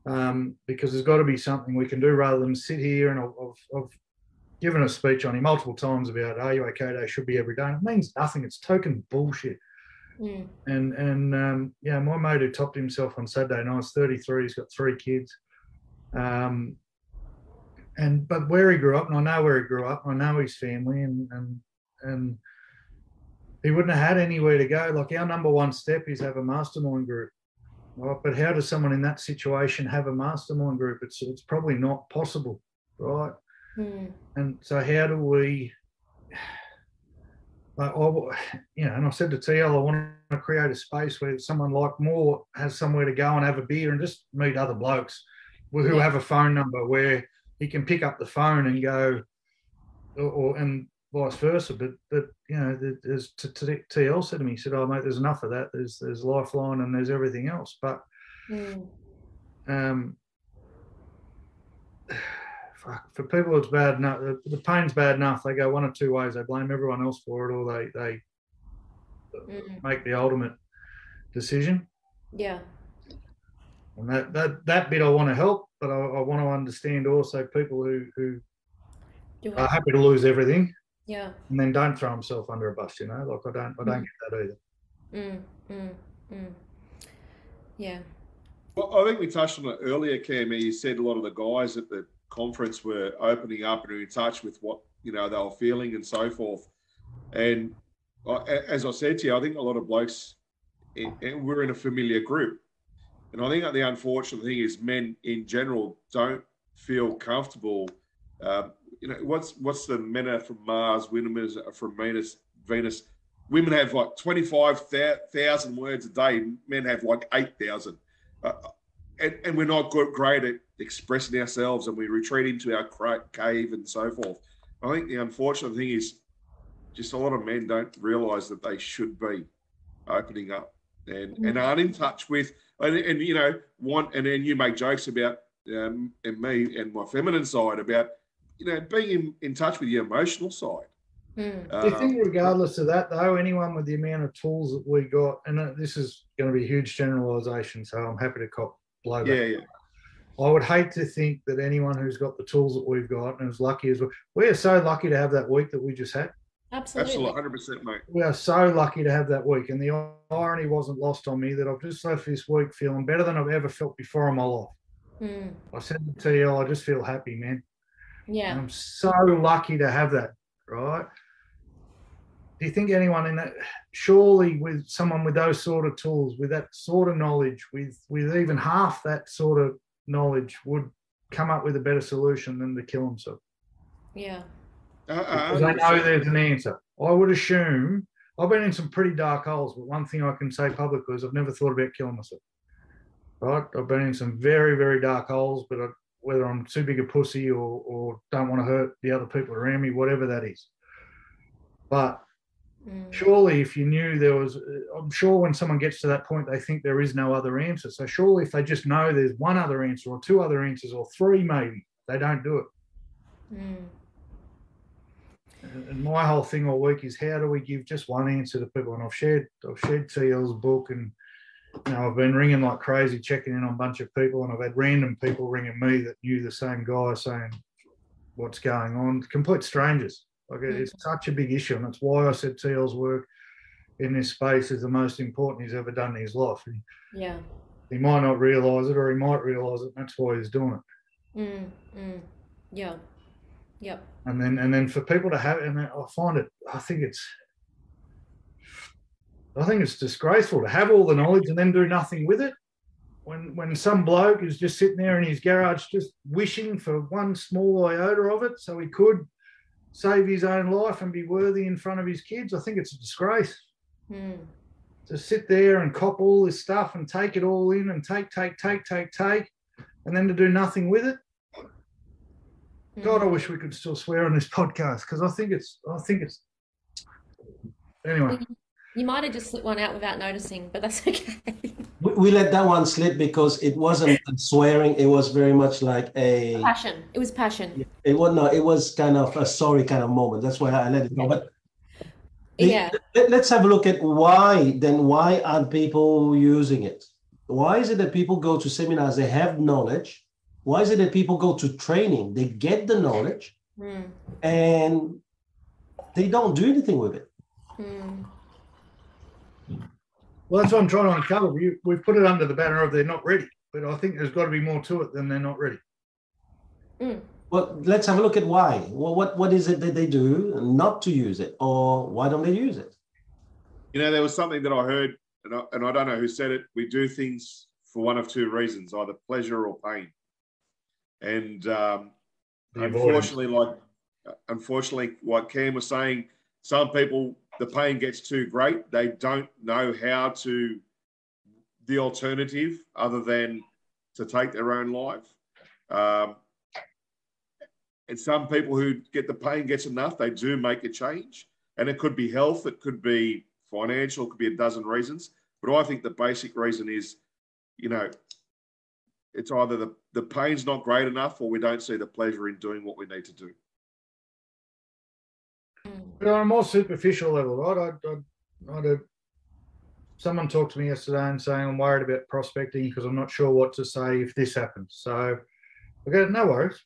um, because there's got to be something we can do rather than sit here. And I've, I've given a speech on him multiple times about, are you okay day should be every day. And it means nothing. It's token bullshit. Yeah. And, and um, yeah, my mate who topped himself on Saturday night, he's thirty-three, he's got three kids. Um, And but where he grew up, and I know where he grew up, I know his family, and and and he wouldn't have had anywhere to go. Like, our number one step is have a mastermind group. Right? But how does someone in that situation have a mastermind group? It's it's probably not possible, right? Mm. And so how do we? I, I, you know, and I said to T L, I want to create a space where someone like Moore has somewhere to go and have a beer and just meet other blokes. who yeah. have a phone number where he can pick up the phone and go, or, or and vice versa. But but you know, there's T L said to me, he said, "Oh mate, there's enough of that. There's there's Lifeline and there's everything else." But mm. um, fuck, for people, it's bad enough. The, the pain's bad enough. They go one of two ways: they blame everyone else for it, or they they mm. make the ultimate decision. Yeah. And that, that, that bit I want to help, but I, I want to understand also people who, who Do are it. happy to lose everything, yeah, and then don't throw himself under a bus. You know, like I don't, I don't mm. get that either. Mm, mm, mm. Yeah. Well, I think we touched on it earlier, Cam. You said a lot of the guys at the conference were opening up and were in touch with what you know they were feeling and so forth. And uh, as I said to you, I think a lot of blokes, it, it, we're in a familiar group. And I think that the unfortunate thing is men in general don't feel comfortable. Um, you know, what's what's the men are from Mars, women are from Venus. Venus. Women have like twenty-five thousand words a day. Men have like eight thousand. Uh, and, and we're not good, great at expressing ourselves, and we retreat into our cave and so forth. I think the unfortunate thing is just a lot of men don't realise that they should be opening up and, mm-hmm. and aren't in touch with... And, and you know, want and then you make jokes about um, and me and my feminine side about you know being in, in touch with your emotional side. Mm. Um, Do you think, regardless of that, though, anyone with the amount of tools that we got, and this is going to be a huge generalisation, so I'm happy to cop blowback. Yeah, yeah. I would hate to think that anyone who's got the tools that we've got and as lucky as we, we are so lucky to have that week that we just had. Absolutely. Absolutely, one hundred percent, mate. We are so lucky to have that week. And the irony wasn't lost on me that I've just left this week feeling better than I've ever felt before in my life. Mm. I said to you, I just feel happy, man. Yeah. And I'm so lucky to have that, right? Do you think anyone in that, surely with someone with those sort of tools, with that sort of knowledge, with, with even half that sort of knowledge would come up with a better solution than to kill himself? Yeah. Because I know there's an answer. I would assume, I've been in some pretty dark holes, but one thing I can say publicly is I've never thought about killing myself. Right? I've been in some very, very dark holes, but I, whether I'm too big a pussy or, or don't want to hurt the other people around me, whatever that is. But mm. surely if you knew there was, I'm sure when someone gets to that point, they think there is no other answer. So surely if they just know there's one other answer or two other answers or three maybe, they don't do it. Mm. And my whole thing all week is how do we give just one answer to people? And I've shared, I've shared T L's book, and you know I've been ringing like crazy, checking in on a bunch of people, and I've had random people ringing me that knew the same guy, saying what's going on, complete strangers. Like mm-hmm. it's such a big issue, and that's why I said T L's work in this space is the most important he's ever done in his life. And yeah, he might not realise it, or he might realise it, and that's why he's doing it. Mm, mm, yeah. Yep. And then and then for people to have, and I find it, I think it's, I think it's disgraceful to have all the knowledge and then do nothing with it. When when some bloke is just sitting there in his garage, just wishing for one small iota of it, so he could save his own life and be worthy in front of his kids. I think it's a disgrace. Mm. To sit there and cop all this stuff and take it all in and take, take, take, take, take, and then to do nothing with it. God, I wish we could still swear on this podcast because I think it's, I think it's, anyway. You might have just slipped one out without noticing, but that's okay. We, we let that one slip because it wasn't swearing. It was very much like a... Passion. It was passion. It was, no, it was kind of a sorry kind of moment. That's why I let it go. But the, yeah. Let, let's have a look at why, then why aren't people using it? Why is it that people go to seminars, they have knowledge? Why is it that people go to training? They get the knowledge mm. and they don't do anything with it. Mm. Well, that's what I'm trying to uncover. We, we've put it under the banner of they're not ready, but I think there's got to be more to it than they're not ready. Mm. Well, let's have a look at why. Well, what, what is it that they do not to use it, or why don't they use it? You know, there was something that I heard, and I, and I don't know who said it. We do things for one of two reasons, either pleasure or pain. And um, unfortunately, like unfortunately, what Cam was saying, some people, the pain gets too great. They don't know how to, the alternative other than to take their own life. Um, and some people who get the pain gets enough, they do make a change. And it could be health, it could be financial, it could be a dozen reasons. But I think the basic reason is, you know, it's either the, the pain's not great enough or we don't see the pleasure in doing what we need to do. But on a more superficial level, right? I, I, I do. Someone talked to me yesterday and saying I'm worried about prospecting because I'm not sure what to say if this happens. So I go, no worries.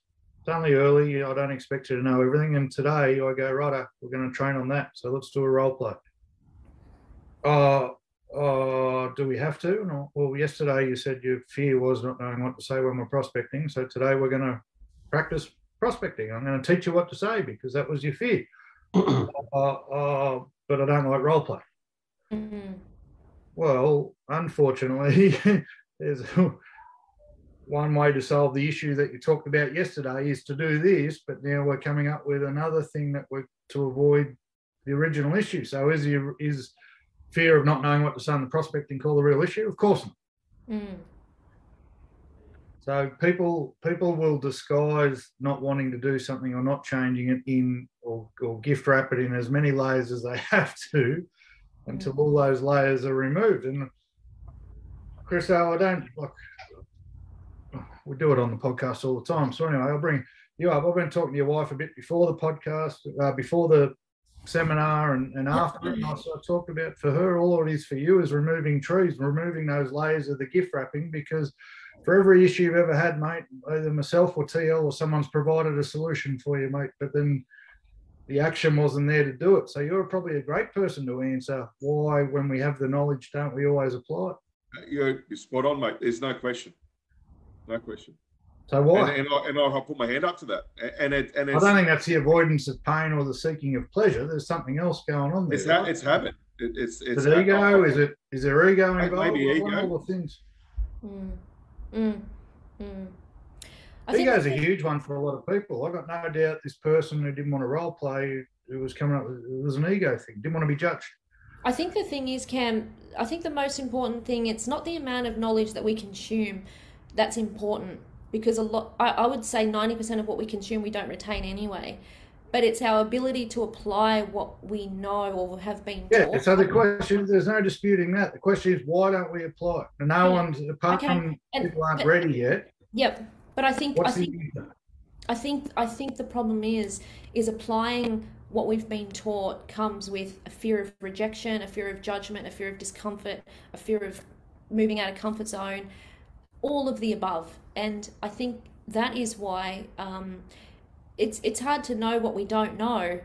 It's only early. I don't expect you to know everything. And today I go, right, we're going to train on that. So let's do a role play. Uh, uh, do we have to? No. Well, yesterday you said your fear was not knowing what to say when we're prospecting. So today we're going to practice prospecting. I'm going to teach you what to say because that was your fear. uh, uh, but I don't like role play. Mm-hmm. Well, unfortunately, there's one way to solve the issue that you talked about yesterday is to do this, but now we're coming up with another thing that we're to avoid the original issue. So is the, is fear of not knowing what to say in the prospecting call the real issue? Of course not. Mm. So people people will disguise not wanting to do something or not changing it in or, or gift wrap it in as many layers as they have to, until all those layers are removed. And Chris, I don't, look, we do it on the podcast all the time. So anyway, I'll bring you up. I've been talking to your wife a bit before the podcast, uh, before the seminar and, and after. And I sort of talked about for her, all it is for you is removing trees, removing those layers of the gift wrapping, because for every issue you've ever had, mate, either myself or T L or someone's provided a solution for you, mate, but then the action wasn't there to do it. So you're probably a great person to answer why, when we have the knowledge, don't we always apply it? You're spot on, mate. There's no question. No question. So why? And, and, I, and I'll put my hand up to that. And it, and it's, I don't think that's the avoidance of pain or the seeking of pleasure. There's something else going on there. It's, ha- right? it's habit. It, it's it's habit. ego. Is it? Is there ego involved? Maybe ego. All the things. Mm. Mm. Mm. Ego's a huge one for a lot of people. I got no doubt this person who didn't want to role play, who was coming up, it was an ego thing, didn't want to be judged. I think the thing is, Cam, I think the most important thing, it's not the amount of knowledge that we consume that's important, because a lot, I, I would say ninety percent of what we consume we don't retain anyway, but it's our ability to apply what we know or have been yeah, taught. Yeah, so the question, there's no disputing that. The question is, why don't we apply it? And no yeah. one's, apart okay. from and, people aren't and, ready yet. Yep. But I think I think, I think I think the problem is is applying what we've been taught comes with a fear of rejection, a fear of judgment, a fear of discomfort, a fear of moving out of comfort zone, all of the above. And I think that is why um, it's it's hard to know what we don't know,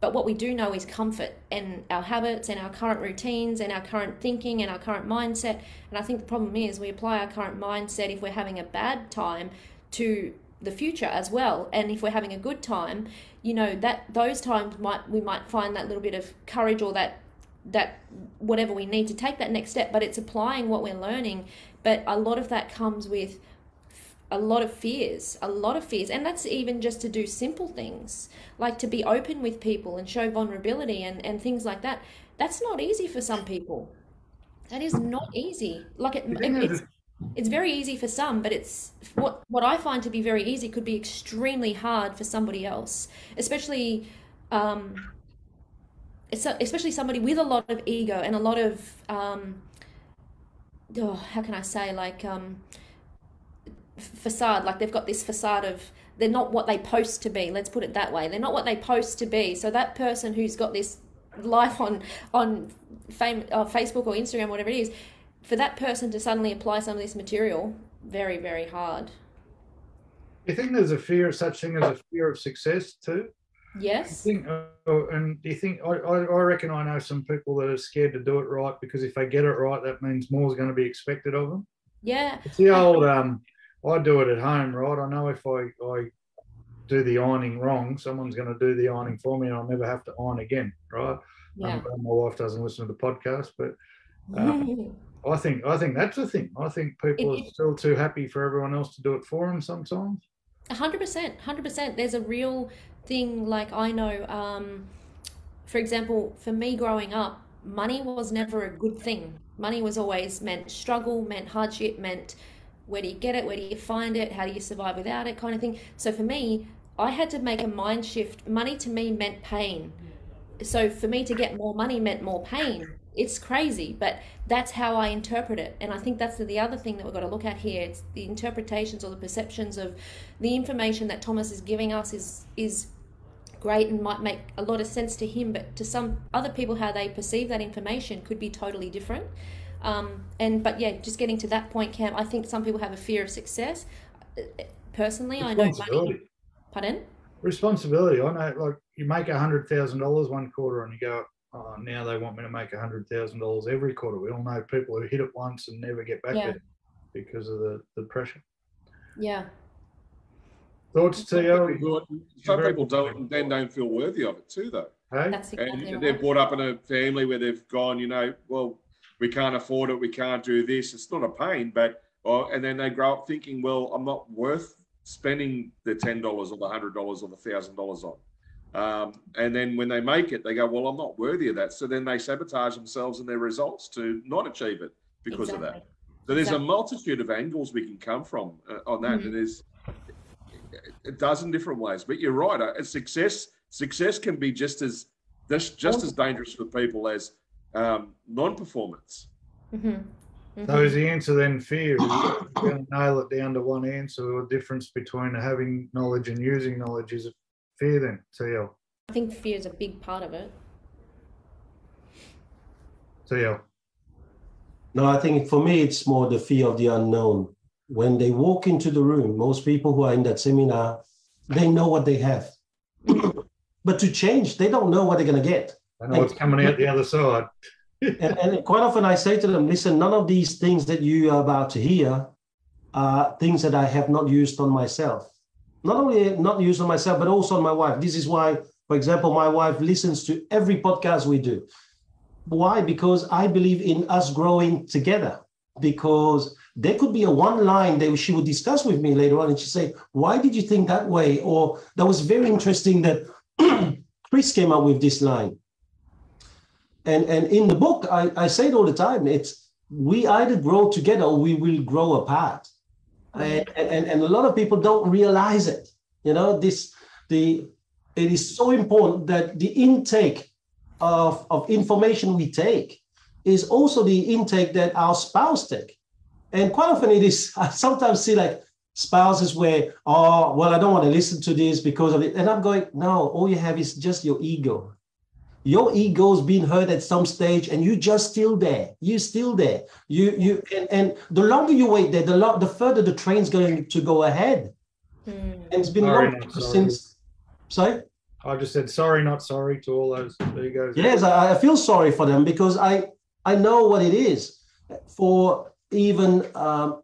but what we do know is comfort and our habits and our current routines and our current thinking and our current mindset. And I think the problem is we apply our current mindset if we're having a bad time to the future as well. And if we're having a good time, you know, that those times might we might find that little bit of courage or that that whatever we need to take that next step, but it's applying what we're learning. But a lot of that comes with a lot of fears, a lot of fears. And that's even just to do simple things, like to be open with people and show vulnerability and, and things like that. That's not easy for some people. That is not easy. Like it, it, it's, it's very easy for some, but it's what, what I find to be very easy could be extremely hard for somebody else, especially, um, especially somebody with a lot of ego and a lot of, um, oh, how can I say, like, um, facade, like they've got this facade of they're not what they post to be, let's put it that way. They're not what they post to be. So that person who's got this life on on fame or Facebook or Instagram, whatever it is, for that person to suddenly apply some of this material, very very hard. Do you think there's a fear of such thing as a fear of success too? Yes. Do you think, uh, and do you think I, I reckon I know some people that are scared to do it right because if they get it right that means more is going to be expected of them. Yeah, it's the old um I do it at home, right? I know if I, I do the ironing wrong, someone's going to do the ironing for me and I'll never have to iron again, right? Yeah. Um, my wife doesn't listen to the podcast, but um, I think I think that's the thing. I think people it, are still too happy for everyone else to do it for them sometimes. one hundred percent, one hundred percent. There's a real thing, like I know, um, for example, for me growing up, money was never a good thing. Money was always meant struggle, meant hardship, meant Where do you get it? Where do you find it? How do you survive without it? Kind of thing. So for me, I had to make a mind shift. Money to me meant pain. So for me to get more money meant more pain. It's crazy, but that's how I interpret it. And I think that's the other thing that we've got to look at here. It's the interpretations or the perceptions of the information that Thomas is giving us is is great and might make a lot of sense to him, but to some other people, how they perceive that information could be totally different. Um, and but yeah, just getting to that point, Cam, I think some people have a fear of success. Personally, I know money. Pardon? Responsibility. I know, like, you make one hundred thousand dollars one quarter and you go, oh, now they want me to make one hundred thousand dollars every quarter. We all know people who hit it once and never get back yeah. there because of the, the pressure. Yeah. Thoughts, T O? Some, some people don't, then don't feel worthy of it too, though. Hey? That's exactly and they're right. brought up in a family where they've gone, you know, well, we can't afford it, we can't do this. It's not a pain, but, oh, and then they grow up thinking, well, I'm not worth spending the ten dollars or the one hundred dollars or the one thousand dollars on. Um, and then when they make it, they go, well, I'm not worthy of that. So then they sabotage themselves and their results to not achieve it because exactly. of that. So there's exactly. a multitude of angles we can come from uh, on that. Mm-hmm. And there's a dozen different ways. But you're right. Uh, success success can be just as this, just as dangerous for people as um, non-performance. Mm-hmm. Mm-hmm. So is the answer then fear? You're going to nail it down to one answer. The difference between having knowledge and using knowledge is fear then, T L? I think fear is a big part of it. T L? No, I think for me it's more the fear of the unknown. When they walk into the room, most people who are in that seminar, they know what they have. But to change, they don't know what they're going to get. I know and, what's coming out the other side. and, and quite often I say to them, listen, none of these things that you are about to hear are things that I have not used on myself. Not only not used on myself, but also on my wife. This is why, for example, my wife listens to every podcast we do. Why? Because I believe in us growing together. Because there could be a one line that she would discuss with me later on and she'd say, why did you think that way? Or that was very interesting that Chris came up with this line. And, and in the book, I, I say it all the time, it's we either grow together or we will grow apart. And, and, and a lot of people don't realize it. You know, this the it is so important that the intake of, of information we take is also the intake that our spouse take. And quite often it is, I sometimes see like spouses where, oh, well, I don't want to listen to this because of it. And I'm going, no, all you have is just your ego. Your ego's been hurt at some stage and you just still there. You're still there. You you and, and the longer you wait there, the lo the further the train's going to go ahead. Mm. And it's been sorry, long sorry. since sorry? I just said sorry, not sorry to all those egos. Yes, I, I feel sorry for them because I I know what it is for even um,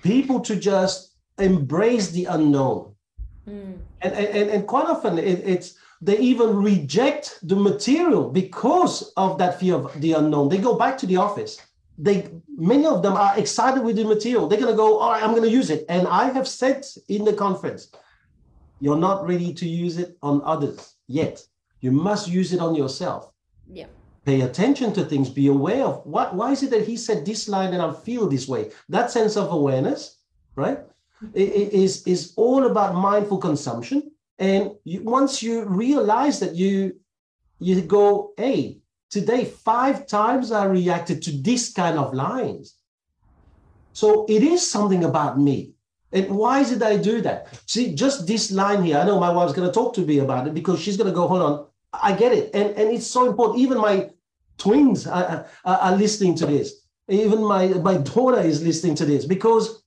people to just embrace the unknown. Mm. And, and and quite often it, it's they even reject the material because of that fear of the unknown. They go back to the office. They, many of them are excited with the material. They're going to go, all right, I'm going to use it. And I have said in the conference, you're not ready to use it on others yet. You must use it on yourself. Yeah. Pay attention to things. Be aware of what, why is it that he said this line and I feel this way? That sense of awareness, right, it is, is all about mindful consumption. And you, once you realize that you, you go, hey, today five times I reacted to this kind of lines. So it is something about me. And why did I do that? See, just this line here, I know my wife's going to talk to me about it because she's going to go, hold on, I get it. And, and it's so important. Even my twins are, are, are listening to this. Even my, my daughter is listening to this because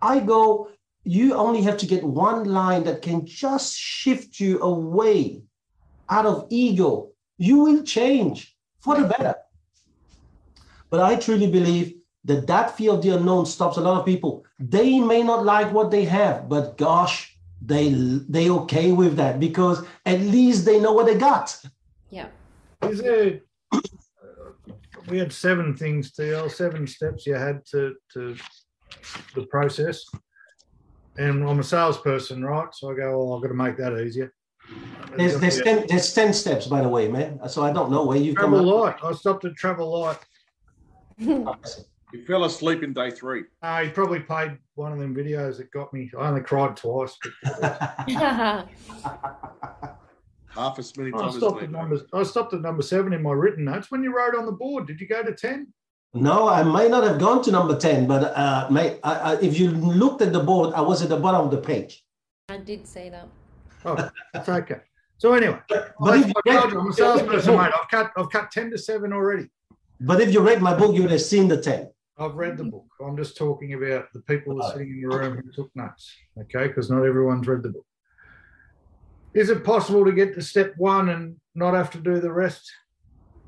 I go, you only have to get one line that can just shift you away out of ego. You will change for the better. But I truly believe that that fear of the unknown stops a lot of people. They may not like what they have, but gosh, they they okay with that because at least they know what they got. Yeah. Is there, uh, we had seven things, T L, seven steps you had to, to the process. And I'm a salesperson, right? So I go, well, I've got to make that easier. There's, there's, ten, there's ten steps, by the way, man. So I don't know where you've come up. Travel light. I stopped at travel light. He fell asleep in day three. Uh, he probably played one of them videos that got me. I only cried twice. Half as many times. I stopped, as numbers, I stopped at number seven in my written notes. When you wrote on the board, did you go to ten? No, I may not have gone to number ten, but uh, may, I, I, if you looked at the board, I was at the bottom of the page. I did say that. Oh, that's okay. So anyway, but, but if you read, I'm a salesperson, mate. I've cut, I've cut ten to seven already. But if you read my book, you would have seen the ten. I've read the book. I'm just talking about the people that are sitting in the room who took notes, okay? Because not everyone's read the book. Is it possible to get to step one and not have to do the rest?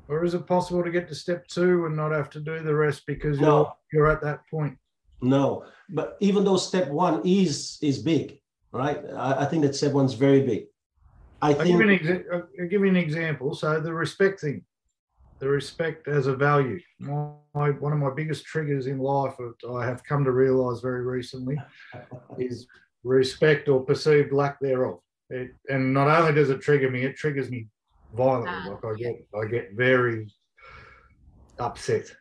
Or is it possible to get to step two and not have to do the rest because no. you're, you're at that point? No, but even though step one is is big, right? I, I think that step one's very big. I think. I'll give, an I'll give you an example. So the respect thing, the respect as a value. My, my, one of my biggest triggers in life, I have come to realise very recently, is respect or perceived lack thereof. It, and not only does it trigger me, it triggers me violently. Like I get, I get very upset.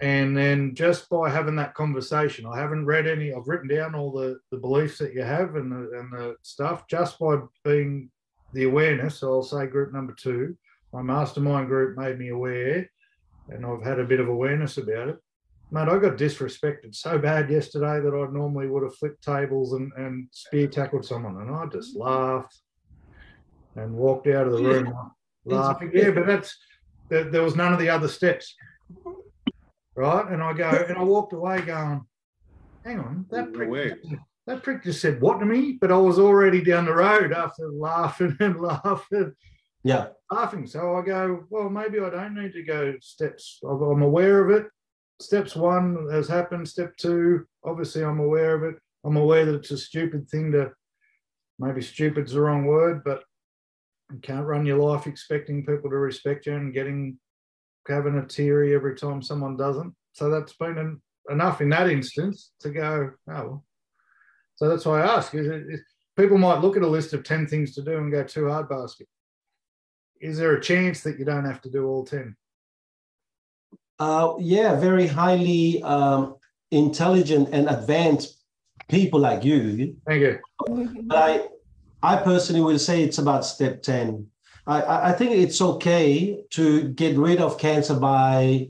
And then just by having that conversation, I haven't read any, I've written down all the, the beliefs that you have and the, and the stuff. Just by being the awareness, so I'll say group number two, my mastermind group made me aware, and I've had a bit of awareness about it. Mate, I got disrespected so bad yesterday that I normally would have flipped tables and, and spear tackled someone, and I just laughed and walked out of the room yeah. laughing. Yeah, but that's there, there was none of the other steps, right? And I go and I walked away going, "Hang on, that prick, that prick just said what to me?" But I was already down the road after laughing and laughing. Yeah, laughing. So I go, well, maybe I don't need to go steps. I'm aware of it. Steps one has happened. Step two, obviously, I'm aware of it. I'm aware that it's a stupid thing to, maybe stupid's the wrong word, but you can't run your life expecting people to respect you and getting having a teary every time someone doesn't. So that's been an, enough in that instance to go, oh, well. So that's why I ask. Is it, is, people might look at a list of ten things to do and go too hard basket. Is there a chance that you don't have to do all ten? Uh, yeah, very highly um, intelligent and advanced people like you. Thank you. But I, I personally would say it's about step ten. I, I think it's okay to get rid of cancer by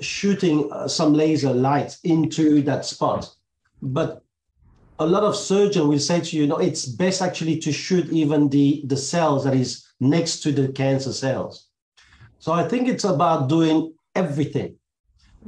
shooting some laser light into that spot. But a lot of surgeons will say to you, no, it's best actually to shoot even the, the cells that is next to the cancer cells. So I think it's about doing everything,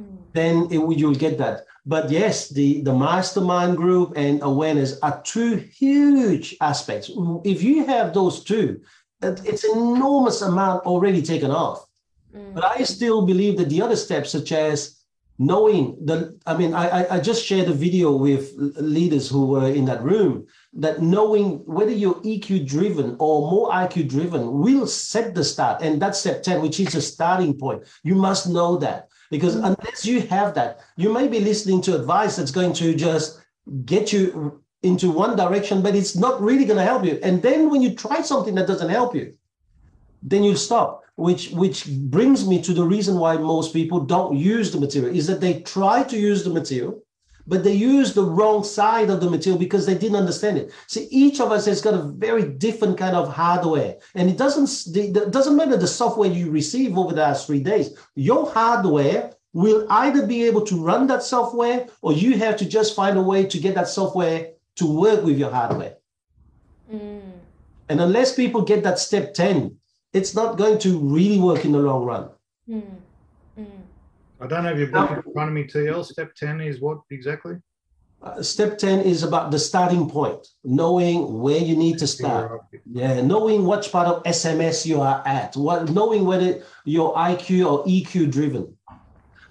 mm. then it, you'll get that. But yes, the, the mastermind group and awareness are two huge aspects. If you have those two, it's an enormous amount already taken off. Mm. But I still believe that the other steps, such as knowing the, I mean, I, I just shared a video with leaders who were in that room, that knowing whether you're E Q driven or more I Q driven will set the start. And that's step ten, which is a starting point. You must know that, because mm-hmm. unless you have that, you may be listening to advice that's going to just get you into one direction, but it's not really going to help you. And then when you try something that doesn't help you, then you stop. Which which brings me to the reason why most people don't use the material, is that they try to use the material, but they use the wrong side of the material because they didn't understand it. See, each of us has got a very different kind of hardware, and it doesn't it doesn't matter the software you receive over the last three days. Your hardware will either be able to run that software, or you have to just find a way to get that software to work with your hardware. Mm. And unless people get that step ten, it's not going to really work in the long run. Mm. Mm. I don't have your book in front of me, T L. Step ten is what exactly? Uh, step ten is about the starting point, knowing where you need to start. Yeah, knowing what part of S M S you are at, what, knowing whether you're I Q or E Q driven.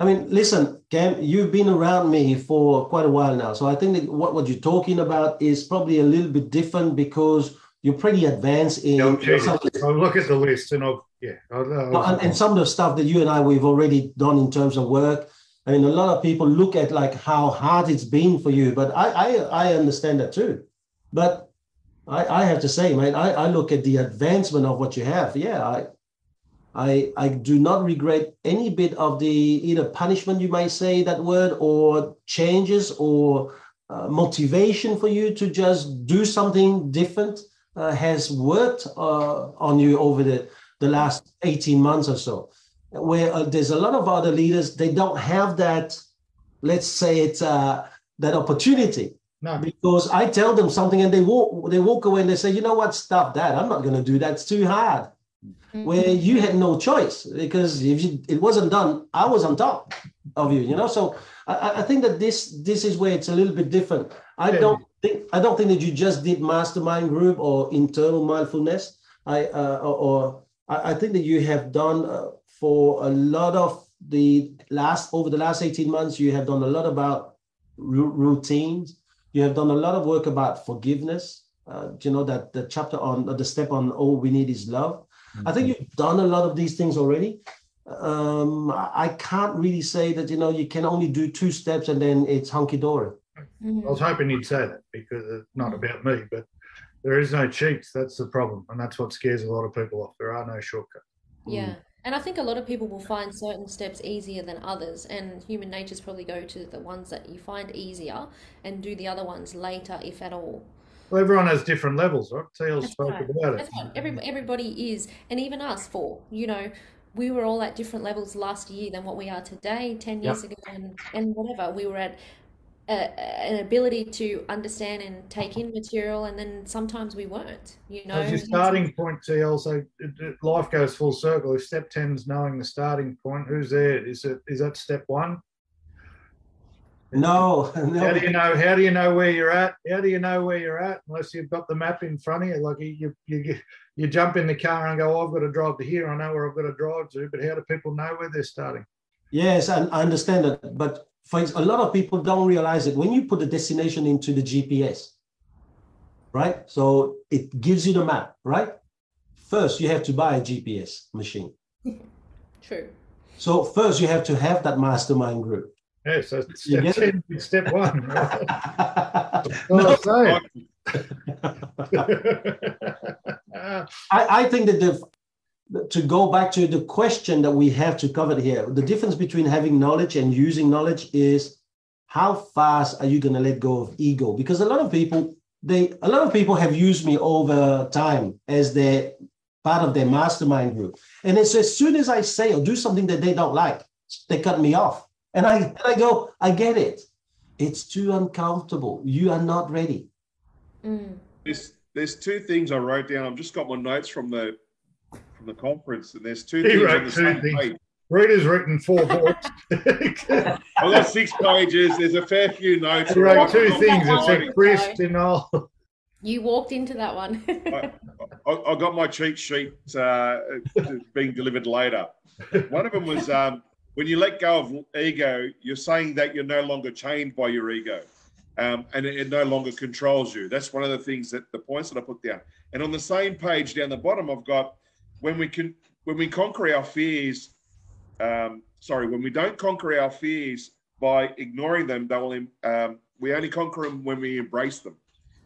I mean, listen, Cam, you've been around me for quite a while now. So I think that what, what you're talking about is probably a little bit different because you're pretty advanced in. No, I look at the list, and I've yeah, I'll, I'll, and, and some of the stuff that you and I we've already done in terms of work. I mean, a lot of people look at like how hard it's been for you, but I I, I understand that too. But I, I have to say, mate, I, I look at the advancement of what you have. Yeah, I I, I do not regret any bit of the either punishment, you might say that word, or changes or uh, motivation for you to just do something different uh, has worked uh, on you over the, the last eighteen months or so. Where uh, there's a lot of other leaders, they don't have that, let's say it's uh, that opportunity. No. Because I tell them something and they walk, they walk away and they say, you know what, stop that. I'm not going to do that. It's too hard. Mm-hmm. Where you had no choice, because if you, it wasn't done, I was on top of you, you know. So I, I think that this this is where it's a little bit different. I yeah. don't think I don't think that you just did mastermind group or internal mindfulness. I uh, or, or I think that you have done uh, for a lot of the last over the last eighteen months. You have done a lot about r- routines. You have done a lot of work about forgiveness. Uh, you know, that the chapter on the step on all we need is love. Mm-hmm. I think you've done a lot of these things already. Um, I can't really say that, you know, you can only do two steps and then it's hunky-dory. Mm-hmm. I was hoping you'd say that, because it's not about me, but there is no cheats. That's the problem. And that's what scares a lot of people off. There are no shortcuts. Yeah. And I think a lot of people will find certain steps easier than others, and human nature's probably go to the ones that you find easier and do the other ones later, if at all. Well, everyone has different levels, right? Teal spoke right. about it. Right. Every, everybody is, and even us four, you know, we were all at different levels last year than what we are today, ten years yep. ago, and, and whatever. We were at a, an ability to understand and take in material, and then sometimes we weren't, you know. As your starting point, Teal, so life goes full circle. If step ten is knowing the starting point, who's there? Is it is that step one? No, no. How do you know? How do you know where you're at? How do you know where you're at unless you've got the map in front of you? Like you, you, you jump in the car and go, oh, "I've got to drive to here. I know where I've got to drive to." But how do people know where they're starting? Yes, I, I understand that. But for a lot of people don't realize that when you put the destination into the G P S, right? So it gives you the map, right? First, you have to buy a G P S machine. True. So first, you have to have that mastermind group. Yeah, so step, ten, step one. No. I, I think that the, to go back to the question that we have to cover here, the difference between having knowledge and using knowledge is how fast are you going to let go of ego? Because a lot of people, they a lot of people have used me over time as their part of their mastermind group, and it's as soon as I say or do something that they don't like, they cut me off. And I, and I go, I get it. It's too uncomfortable. You are not ready. Mm. There's, there's two things I wrote down. I've just got my notes from the from the conference, and there's two he things on the same things. page. Rita's written four books. I've got six pages. There's a fair few notes. I wrote two things. It said crisp and all. You walked into that one. I, I, I got my cheat sheet uh, being delivered later. One of them was... Um, when you let go of ego, you're saying that you're no longer chained by your ego, um, and it, it no longer controls you. That's one of the things that the points that I put down. And on the same page down the bottom, I've got when we can when we conquer our fears. Um, sorry, when we don't conquer our fears by ignoring them, they will. Um, we only conquer them when we embrace them.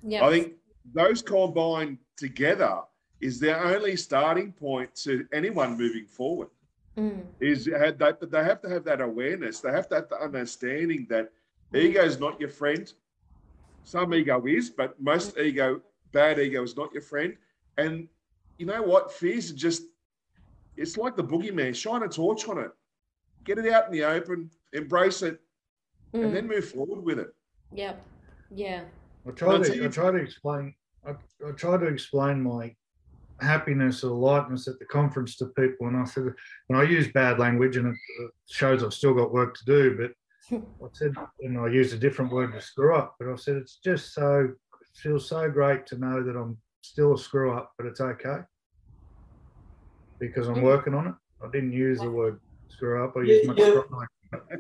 Yes. I think those combined together is their only starting point to anyone moving forward. Mm. Is had that, but they have to have that awareness. They have to have the understanding that ego is not your friend. Some ego is, but most ego, bad ego, is not your friend. And you know what? Fears are just, it's like the boogeyman. Shine a torch on it. Get it out in the open, embrace it, mm. and then move forward with it. Yep. Yeah. I try to, I try to explain, I, I try to explain my happiness or lightness at the conference to people, and I said, and I use bad language, and it shows I've still got work to do, but I said, and I used a different word to screw up, but I said, it's just so, it feels so great to know that I'm still a screw up, but it's okay because I'm working on it. I didn't use the word screw up. I used my screw up language.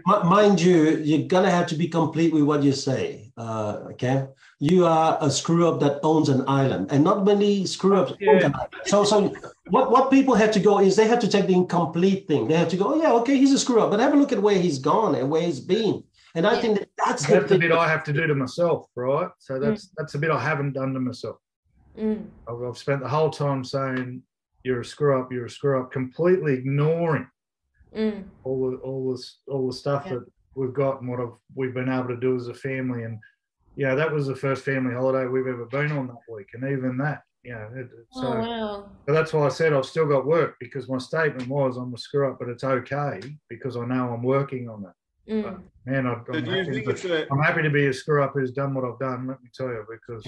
Mind you, you're gonna have to be complete with what you say. Uh, okay, you are a screw up that owns an island, and not many screw ups yeah. own an island. So, so what what people have to go is they have to take the incomplete thing. They have to go, oh yeah, okay, he's a screw up, but have a look at where he's gone and where he's been. And I think that that's, that's the, the bit I have to do to myself, right? So that's mm. that's a bit I haven't done to myself. Mm. I've, I've spent the whole time saying, you're a screw up, you're a screw up, completely ignoring mm. all the all this all the stuff yeah. that we've got and what I've, we've been able to do as a family. And yeah, that was the first family holiday we've ever been on that week, and even that, you know. It, so, oh, wow. But that's why I said I've still got work, because my statement was I'm a screw up, but it's okay because I know I'm working on it. Mm. But, man, I, I'm, happy you think to, it's a... I'm happy to be a screw up who's done what I've done. Let me tell you, because.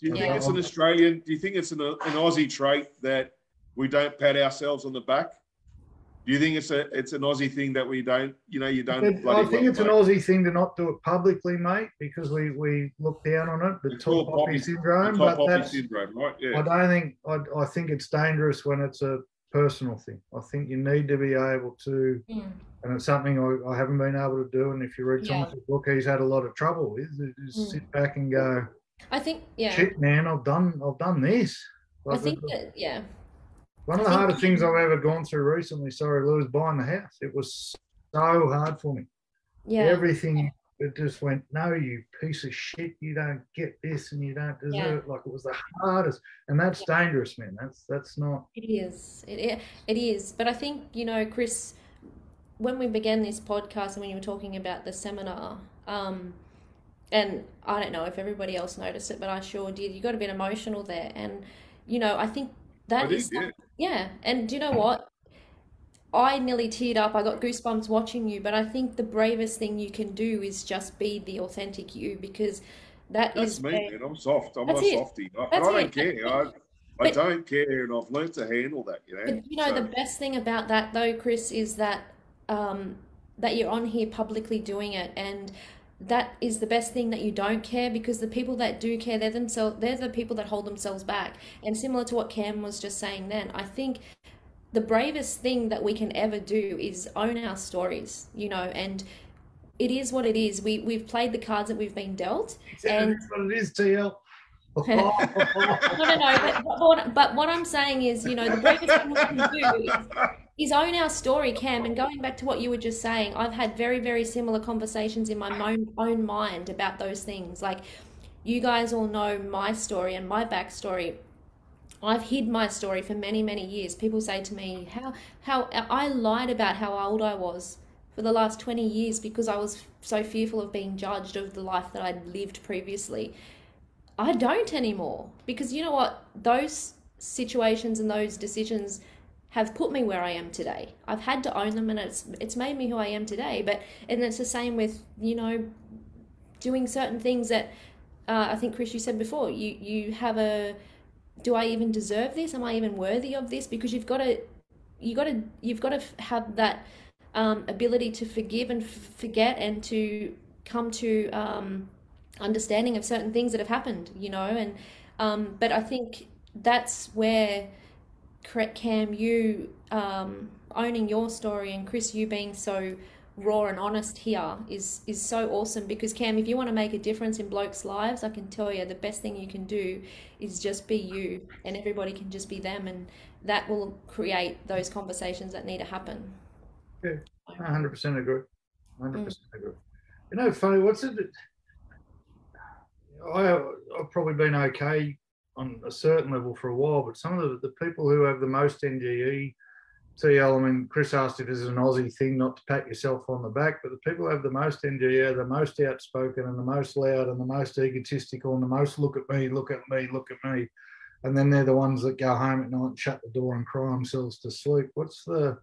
Do you yeah. think it's an Australian? Do you think it's an, an Aussie trait that we don't pat ourselves on the back? Do you think it's a it's an Aussie thing that we don't? You know, you don't. It, bloody I think well, it's mate. an Aussie thing to not do it publicly, mate, because we we look down on it. The it's tall poppy, poppy syndrome, the tall but poppy syndrome, right? Yeah. I don't think I, I think it's dangerous when it's a personal thing. I think you need to be able to, yeah. and it's something I, I haven't been able to do. And if you read yeah. Thomas's book, he's had a lot of trouble with. Just mm. sit back and go. I think, yeah. Shit, man, I've done, I've done this. Like, I think that, yeah. One of the hardest things I've ever gone through recently, sorry, Lou, was buying the house. It was so hard for me. Yeah. Everything, it just went, no, you piece of shit, you don't get this and you don't deserve yeah. it. Like, it was the hardest. And that's yeah. dangerous, man. That's, that's not. It is. It, it is. But I think, you know, Chris, when we began this podcast and when you were talking about the seminar, um, and I don't know if everybody else noticed it, but I sure did. You got a bit emotional there. And, you know, I think that I is... Did, yeah. yeah. And do you know what? I nearly teared up. I got goosebumps watching you. But I think the bravest thing you can do is just be the authentic you, because that that's is... That's me, where... man. I'm soft. I'm that's a it. softie. I, I don't it. care. I, but, I don't care. And I've learned to handle that, you know. But, you know, so. the best thing about that, though, Chris, is that um, that you're on here publicly doing it. And... that is the best thing, that you don't care, because the people that do care, they're themselves, they're the people that hold themselves back. And similar to what Cam was just saying then, I think the bravest thing that we can ever do is own our stories, you know, and it is what it is. We, we've played the cards that we've been dealt. And that's what it is, T L. no, no, no, but, but, what, but what I'm saying is, you know, the bravest thing we can do is... is own our story, Cam. And going back to what you were just saying, I've had very, very similar conversations in my own, own mind about those things. Like, you guys all know my story and my backstory. I've hid my story for many, many years. People say to me, how, how I lied about how old I was for the last twenty years because I was so fearful of being judged of the life that I'd lived previously. I don't anymore, because you know what? Those situations and those decisions have put me where I am today. I've had to own them, and it's it's made me who I am today. But and it's the same with, you know, doing certain things that uh, I think, Chris, you said before, you you have a, do I even deserve this? Am I even worthy of this? Because you've got to you got to you've got to have that um, ability to forgive and forget and to come to um, understanding of certain things that have happened, you know. And um, but I think that's where. Correct, Cam, you um, owning your story, and Chris, you being so raw and honest here is is so awesome, because Cam, if you want to make a difference in blokes' lives, I can tell you the best thing you can do is just be you, and everybody can just be them, and that will create those conversations that need to happen. Yeah, one hundred percent agree, one hundred percent mm. agree. You know, funny, what's it, I, I've probably been okay on a certain level for a while, but some of the, the people who have the most N G E, T L, I mean, Chris asked if this is an Aussie thing, not to pat yourself on the back, but the people who have the most N G E are the most outspoken and the most loud and the most egotistical and the most look at me, look at me, look at me. And then they're the ones that go home at night and shut the door and cry themselves to sleep. What's the,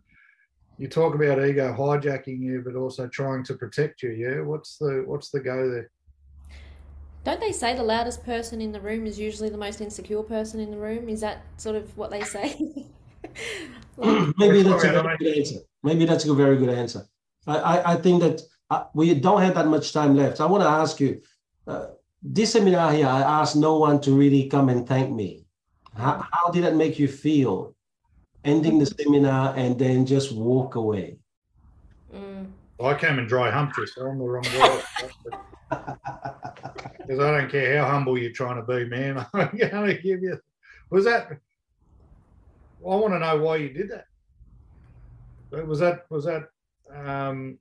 you talk about ego hijacking you, but also trying to protect you, yeah? What's the, what's the go there? Don't they say the loudest person in the room is usually the most insecure person in the room? Is that sort of what they say? like, Maybe that's a very good answer. Maybe that's a very good answer. I, I, I think that uh, we don't have that much time left. I want to ask you, uh, this seminar here, I asked no one to really come and thank me. How, how did that make you feel, ending the seminar and then just walk away? Mm. I came and dry humped you, so I'm the wrong way. Because I don't care how humble you're trying to be, man. I'm going to give you. Was that? Well, I want to know why you did that. Was that? Was that? Um,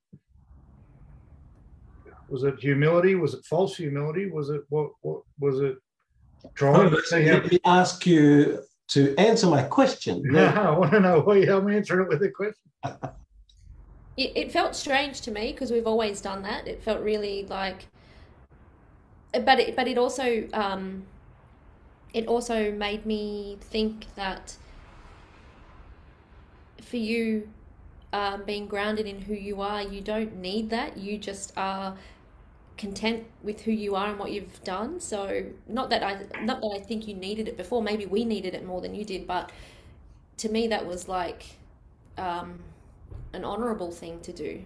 was it humility? Was it false humility? Was it what? What was it? Trying oh, to see. Let how... me ask you to answer my question. Yeah, I want to know why you help me answer it with a question. it, it felt strange to me because we've always done that. It felt really like, but it, but it also, um, it also made me think that for you, um, being grounded in who you are, you don't need that. You just are content with who you are and what you've done. So not that I not that I think you needed it before, maybe we needed it more than you did, but to me that was like um, an honourable thing to do.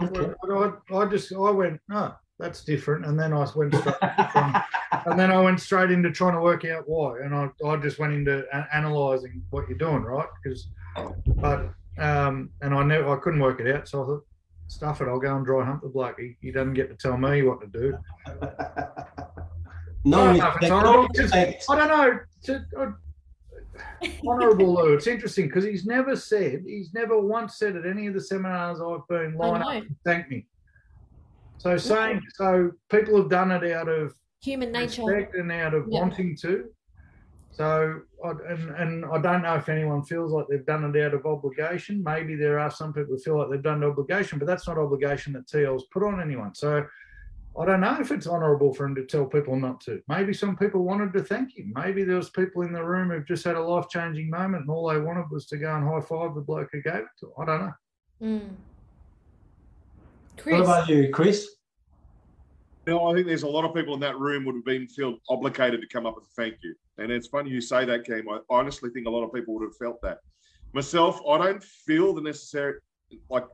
Okay. I, I just, I went, no, that's different. And then I went straight from, and then I went straight into trying to work out why. And I, I just went into analysing what you're doing, right? Because, but, um, and I never, I couldn't work it out. So I thought, stuff it, I'll go and dry hump the bloke. He, he doesn't get to tell me what to do. No, I don't know. Just, I don't know. Just, uh, honourable though. It's interesting because he's never said, he's never once said at any of the seminars I've been, line up and thank me. So saying, so people have done it out of human nature, respect and out of yep. wanting to. So, and, and I don't know if anyone feels like they've done it out of obligation. Maybe there are some people who feel like they've done it obligation, but that's not obligation that T L's put on anyone. So I don't know if it's honourable for him to tell people not to. Maybe some people wanted to thank him. Maybe there was people in the room who've just had a life-changing moment and all they wanted was to go and high-five the bloke who gave it to them. I don't know. Mm. Chris. What about you, Chris? No, I think there's a lot of people in that room would have been feel obligated to come up and thank you. And it's funny you say that, Kim. I honestly think a lot of people would have felt that. Myself, I don't feel the necessary, like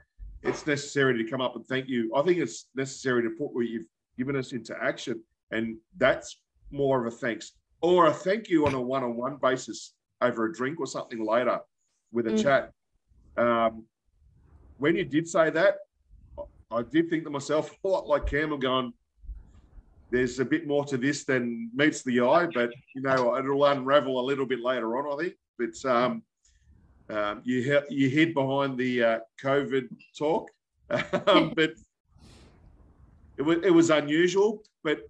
it's necessary to come up and thank you. I think it's necessary to put where you've given us into action. And that's more of a thanks or a thank you on a one-on-one basis over a drink or something later with a mm. chat. Um, when you did say that, I did think to myself, a lot like Cam, I'm going, there's a bit more to this than meets the eye, but, you know, it'll unravel a little bit later on, I think. It's, um, um, you, you hid behind the uh, COVID talk, um, but it was, it was unusual. But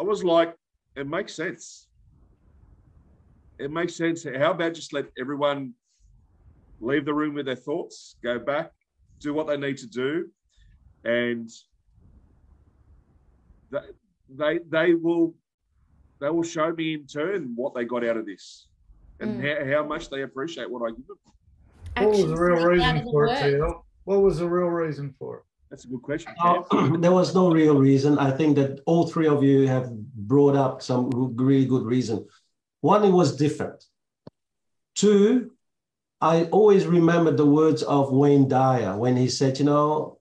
I was like, it makes sense. It makes sense. How about just let everyone leave the room with their thoughts, go back, do what they need to do, and that, They they will they will show me in turn what they got out of this and mm. how, how much they appreciate what I give them. Actions what was the real reason for it, T L? What was the real reason for it? That's a good question. Oh, there was no real reason. I think that all three of you have brought up some really good reason. One, it was different. Two, I always remember the words of Wayne Dyer when he said, you know,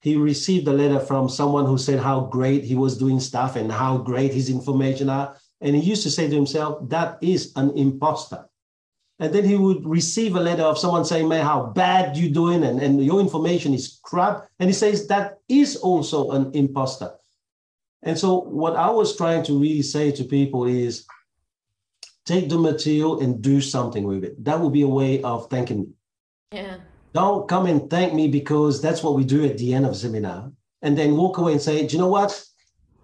he received a letter from someone who said how great he was doing stuff and how great his information are. And he used to say to himself, that is an imposter. And then he would receive a letter of someone saying, man, how bad you're doing and, and your information is crap. And he says, that is also an imposter. And so what I was trying to really say to people is, take the material and do something with it. That would be a way of thanking me. Yeah. Don't come and thank me because that's what we do at the end of seminar. And then walk away and say, do you know what?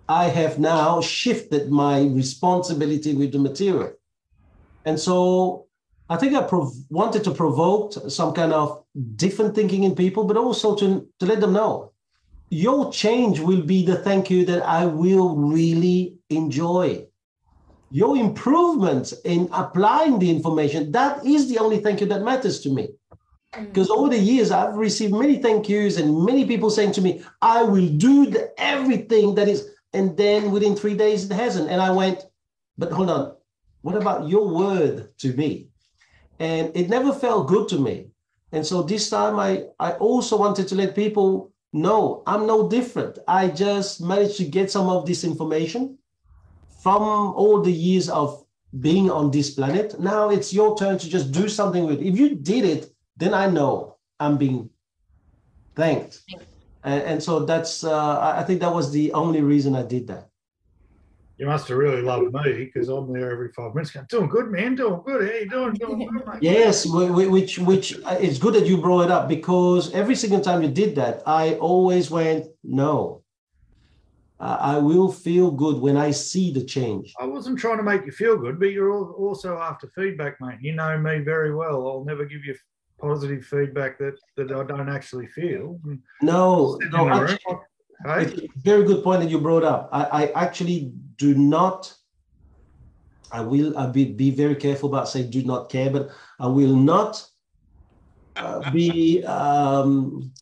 I have now shifted my responsibility with the material. And so I think I prov- wanted to provoke some kind of different thinking in people, but also to, to let them know your change will be the thank you that I will really enjoy. Your improvements in applying the information, that is the only thank you that matters to me. Because over the years, I've received many thank yous and many people saying to me, I will do the, everything that is. And then within three days, it hasn't. And I went, but hold on, what about your word to me? And it never felt good to me. And so this time, I, I also wanted to let people know I'm no different. I just managed to get some of this information from all the years of being on this planet. Now it's your turn to just do something with it. If you did it, then I know I'm being thanked. And, and so that's, uh, I think that was the only reason I did that. You must have really loved me because I'm there every five minutes going, doing good, man, doing good. Hey, doing, doing good, mate. Yes, which, which it's good that you brought it up because every single time you did that, I always went, no. I will feel good when I see the change. I wasn't trying to make you feel good, but you're also after feedback, mate. You know me very well. I'll never give you positive feedback that, that I don't actually feel. No, no actually, okay. It's a very good point that you brought up. I, I actually do not, I will I'll be, be very careful about saying do not care, but I will not uh, be... Um,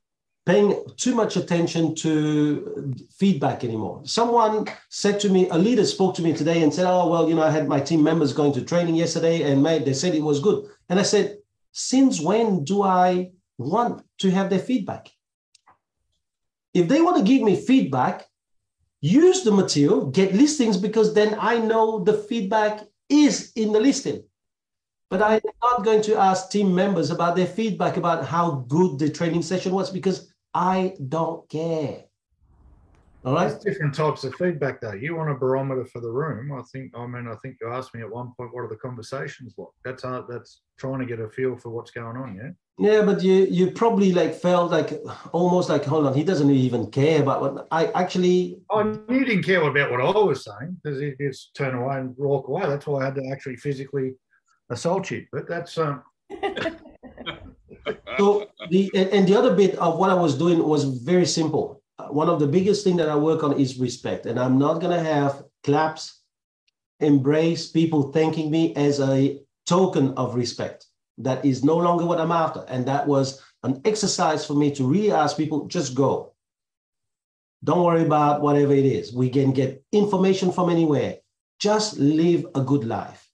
paying too much attention to feedback anymore. Someone said to me, a leader spoke to me today and said, oh, well, you know, I had my team members going to training yesterday and mate, they said it was good. And I said, since when do I want to have their feedback? If they want to give me feedback, use the material, get listings, because then I know the feedback is in the listing. But I'm not going to ask team members about their feedback about how good the training session was, because I don't care. All right. There's different types of feedback, though. You want a barometer for the room. I think. I mean, I think you asked me at one point, what are the conversations like? That's how, that's trying to get a feel for what's going on. Yeah. Yeah, but you you probably like felt like almost like, hold on, he doesn't even care about what I actually. Oh, you didn't care about what I was saying, because you just turn away and walk away. That's why I had to actually physically assault you, but that's um so the and the other bit of what I was doing was very simple. One of the biggest things that I work on is respect, and I'm not gonna have claps, embrace, people thanking me as a token of respect. That is no longer what I'm after, and that was an exercise for me to really ask people, just go, don't worry about whatever it is. We can get information from anywhere, just live a good life.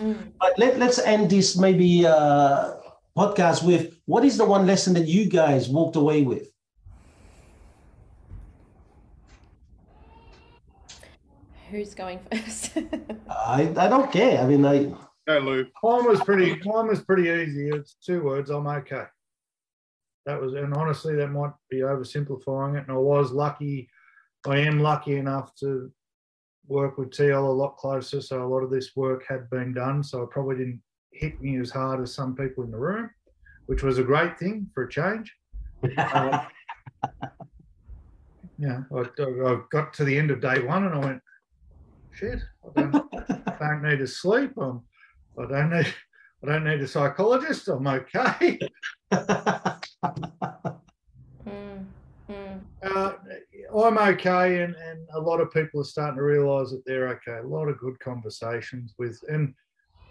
Mm. But let, let's end this maybe uh, podcast with, what is the one lesson that you guys walked away with? Who's going first? I, I don't care. I mean, I... No, Lou. Climb was pretty, climb was pretty easy. It's two words, I'm okay. That was, and honestly, that might be oversimplifying it. And I was lucky, I am lucky enough to work with T L a lot closer, so a lot of this work had been done, so it probably didn't hit me as hard as some people in the room, which was a great thing for a change. uh, yeah, I, I got to the end of day one and I went, shit, I don't, I don't need to sleep. I'm, I don't need, I don't need a psychologist. I'm okay. mm, mm. Uh, I'm okay, and, and a lot of people are starting to realise that they're okay. A lot of good conversations with, and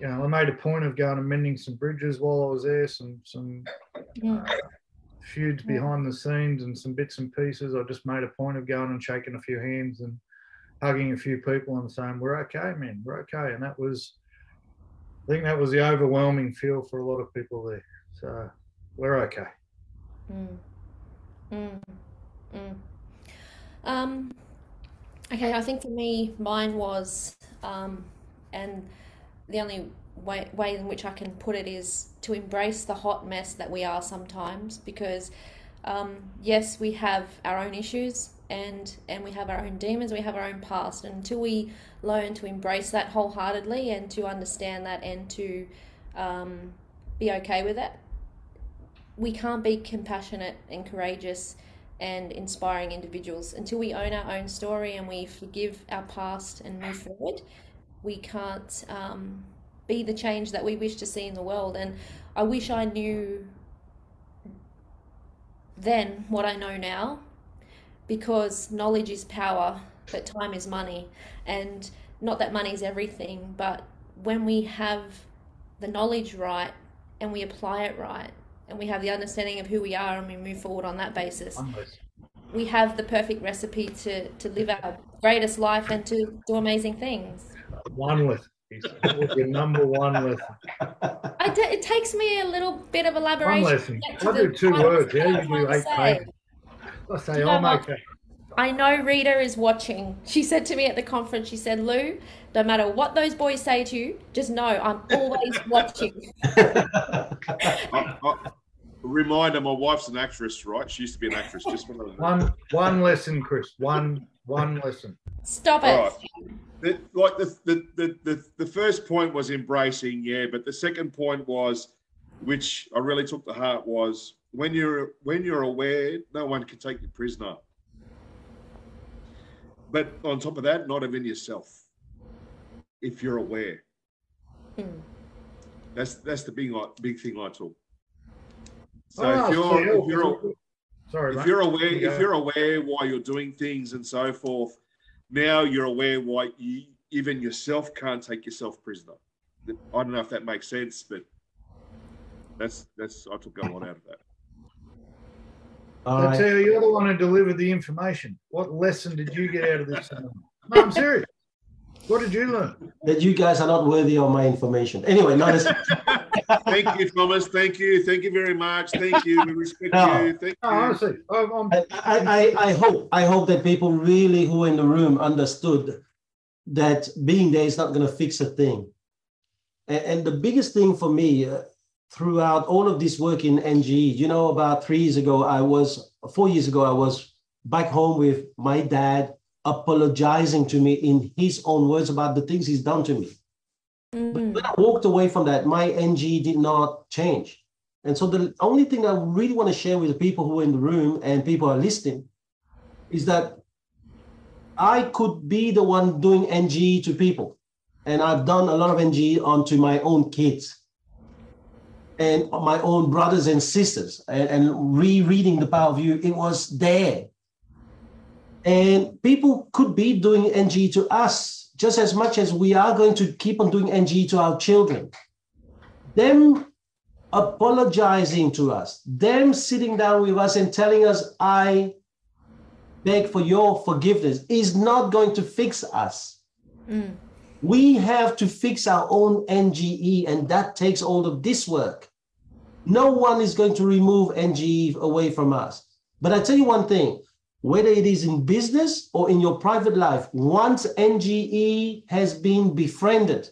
you know, I made a point of going and mending some bridges while I was there, some some uh, feuds behind the scenes and some bits and pieces. I just made a point of going and shaking a few hands and hugging a few people and saying, we're okay, man, we're okay. And that was, I think that was the overwhelming feel for a lot of people there. So we're okay. Mm. Mm. Mm. Um, okay, I think for me, mine was, um, and the only way, way in which I can put it is to embrace the hot mess that we are sometimes, because, um, yes, we have our own issues and, and we have our own demons, we have our own past, and until we learn to embrace that wholeheartedly and to understand that and to, um, be okay with it, we can't be compassionate and courageous and inspiring individuals. Until we own our own story and we forgive our past and move forward, we can't um, be the change that we wish to see in the world. And I wish I knew then what I know now, because knowledge is power, but time is money. And not that money is everything, but when we have the knowledge right and we apply it right, and we have the understanding of who we are and we move forward on that basis, we have the perfect recipe to, to live our greatest life and to do amazing things. One lesson. Your number one lesson. I d it takes me a little bit of elaboration. One lesson. I do two words. Yeah, you do eight pages. I say, you know, I'm okay. I know Rita is watching. She said to me at the conference, she said, Lou, no matter what those boys say to you, just know I'm always watching. I, I, reminder, my wife's an actress, right? She used to be an actress. Just one, one lesson, Chris. One, one lesson. Stop it. Right. The, like the, the, the, the, the first point was embracing, yeah, but the second point was, which I really took to heart, was when you're, when you're aware, no one can take you prisoner. but on top of that, not even yourself, if you're aware. Mm. That's that's the big big thing I talk. So oh, if you're sorry, if you're sorry, if you're aware yeah. if you're aware why you're doing things and so forth, now you're aware why you, even yourself can't take yourself prisoner. I don't know if that makes sense, but that's that's I took a lot out of that. I tell you, you're the one who delivered the information. What lesson did you get out of this? No, I'm serious. What did you learn? That you guys are not worthy of my information. Anyway, no. Thank you, Thomas. Thank you. Thank you very much. Thank you. We respect no. you. Thank no, you. Honestly, I'm, I'm, I, I, I hope I hope that people really who are in the room understood that being there is not going to fix a thing. And, and the biggest thing for me uh, throughout all of this work in N G E, you know, about three years ago, I was four years ago, I was back home with my dad, apologizing to me in his own words about the things he's done to me. Mm. But when I walked away from that, my N G E did not change. And so the only thing I really want to share with the people who are in the room and people who are listening is that I could be the one doing N G E to people. And I've done a lot of N G E onto my own kids and my own brothers and sisters. And, and rereading The Power of You, it was there. And people could be doing N G E to us just as much as we are going to keep on doing N G E to our children. Them apologizing to us, them sitting down with us and telling us, I beg for your forgiveness, is not going to fix us. Mm. We have to fix our own N G E, and that takes all of this work. No one is going to remove N G E away from us. But I tell you one thing, whether it is in business or in your private life, once N G E has been befriended,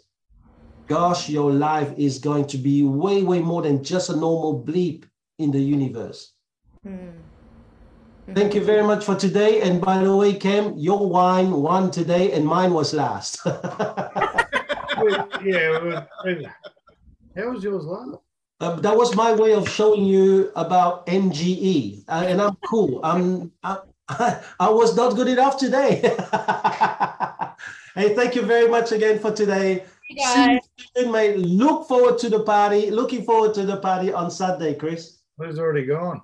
gosh, your life is going to be way, way more than just a normal bleep in the universe. Mm. Thank you very much for today. And by the way, Cam, your wine won today and mine was last. Yeah. How was yours last? Uh, that was my way of showing you about N G E. Uh, and I'm cool. I'm... I'm I was not good enough today. Hey, thank you very much again for today. See you soon, mate. Look forward to the party. Looking forward to the party on Saturday, Chris. It's already gone.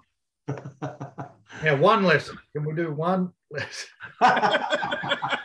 Now, one lesson. Can we do one lesson?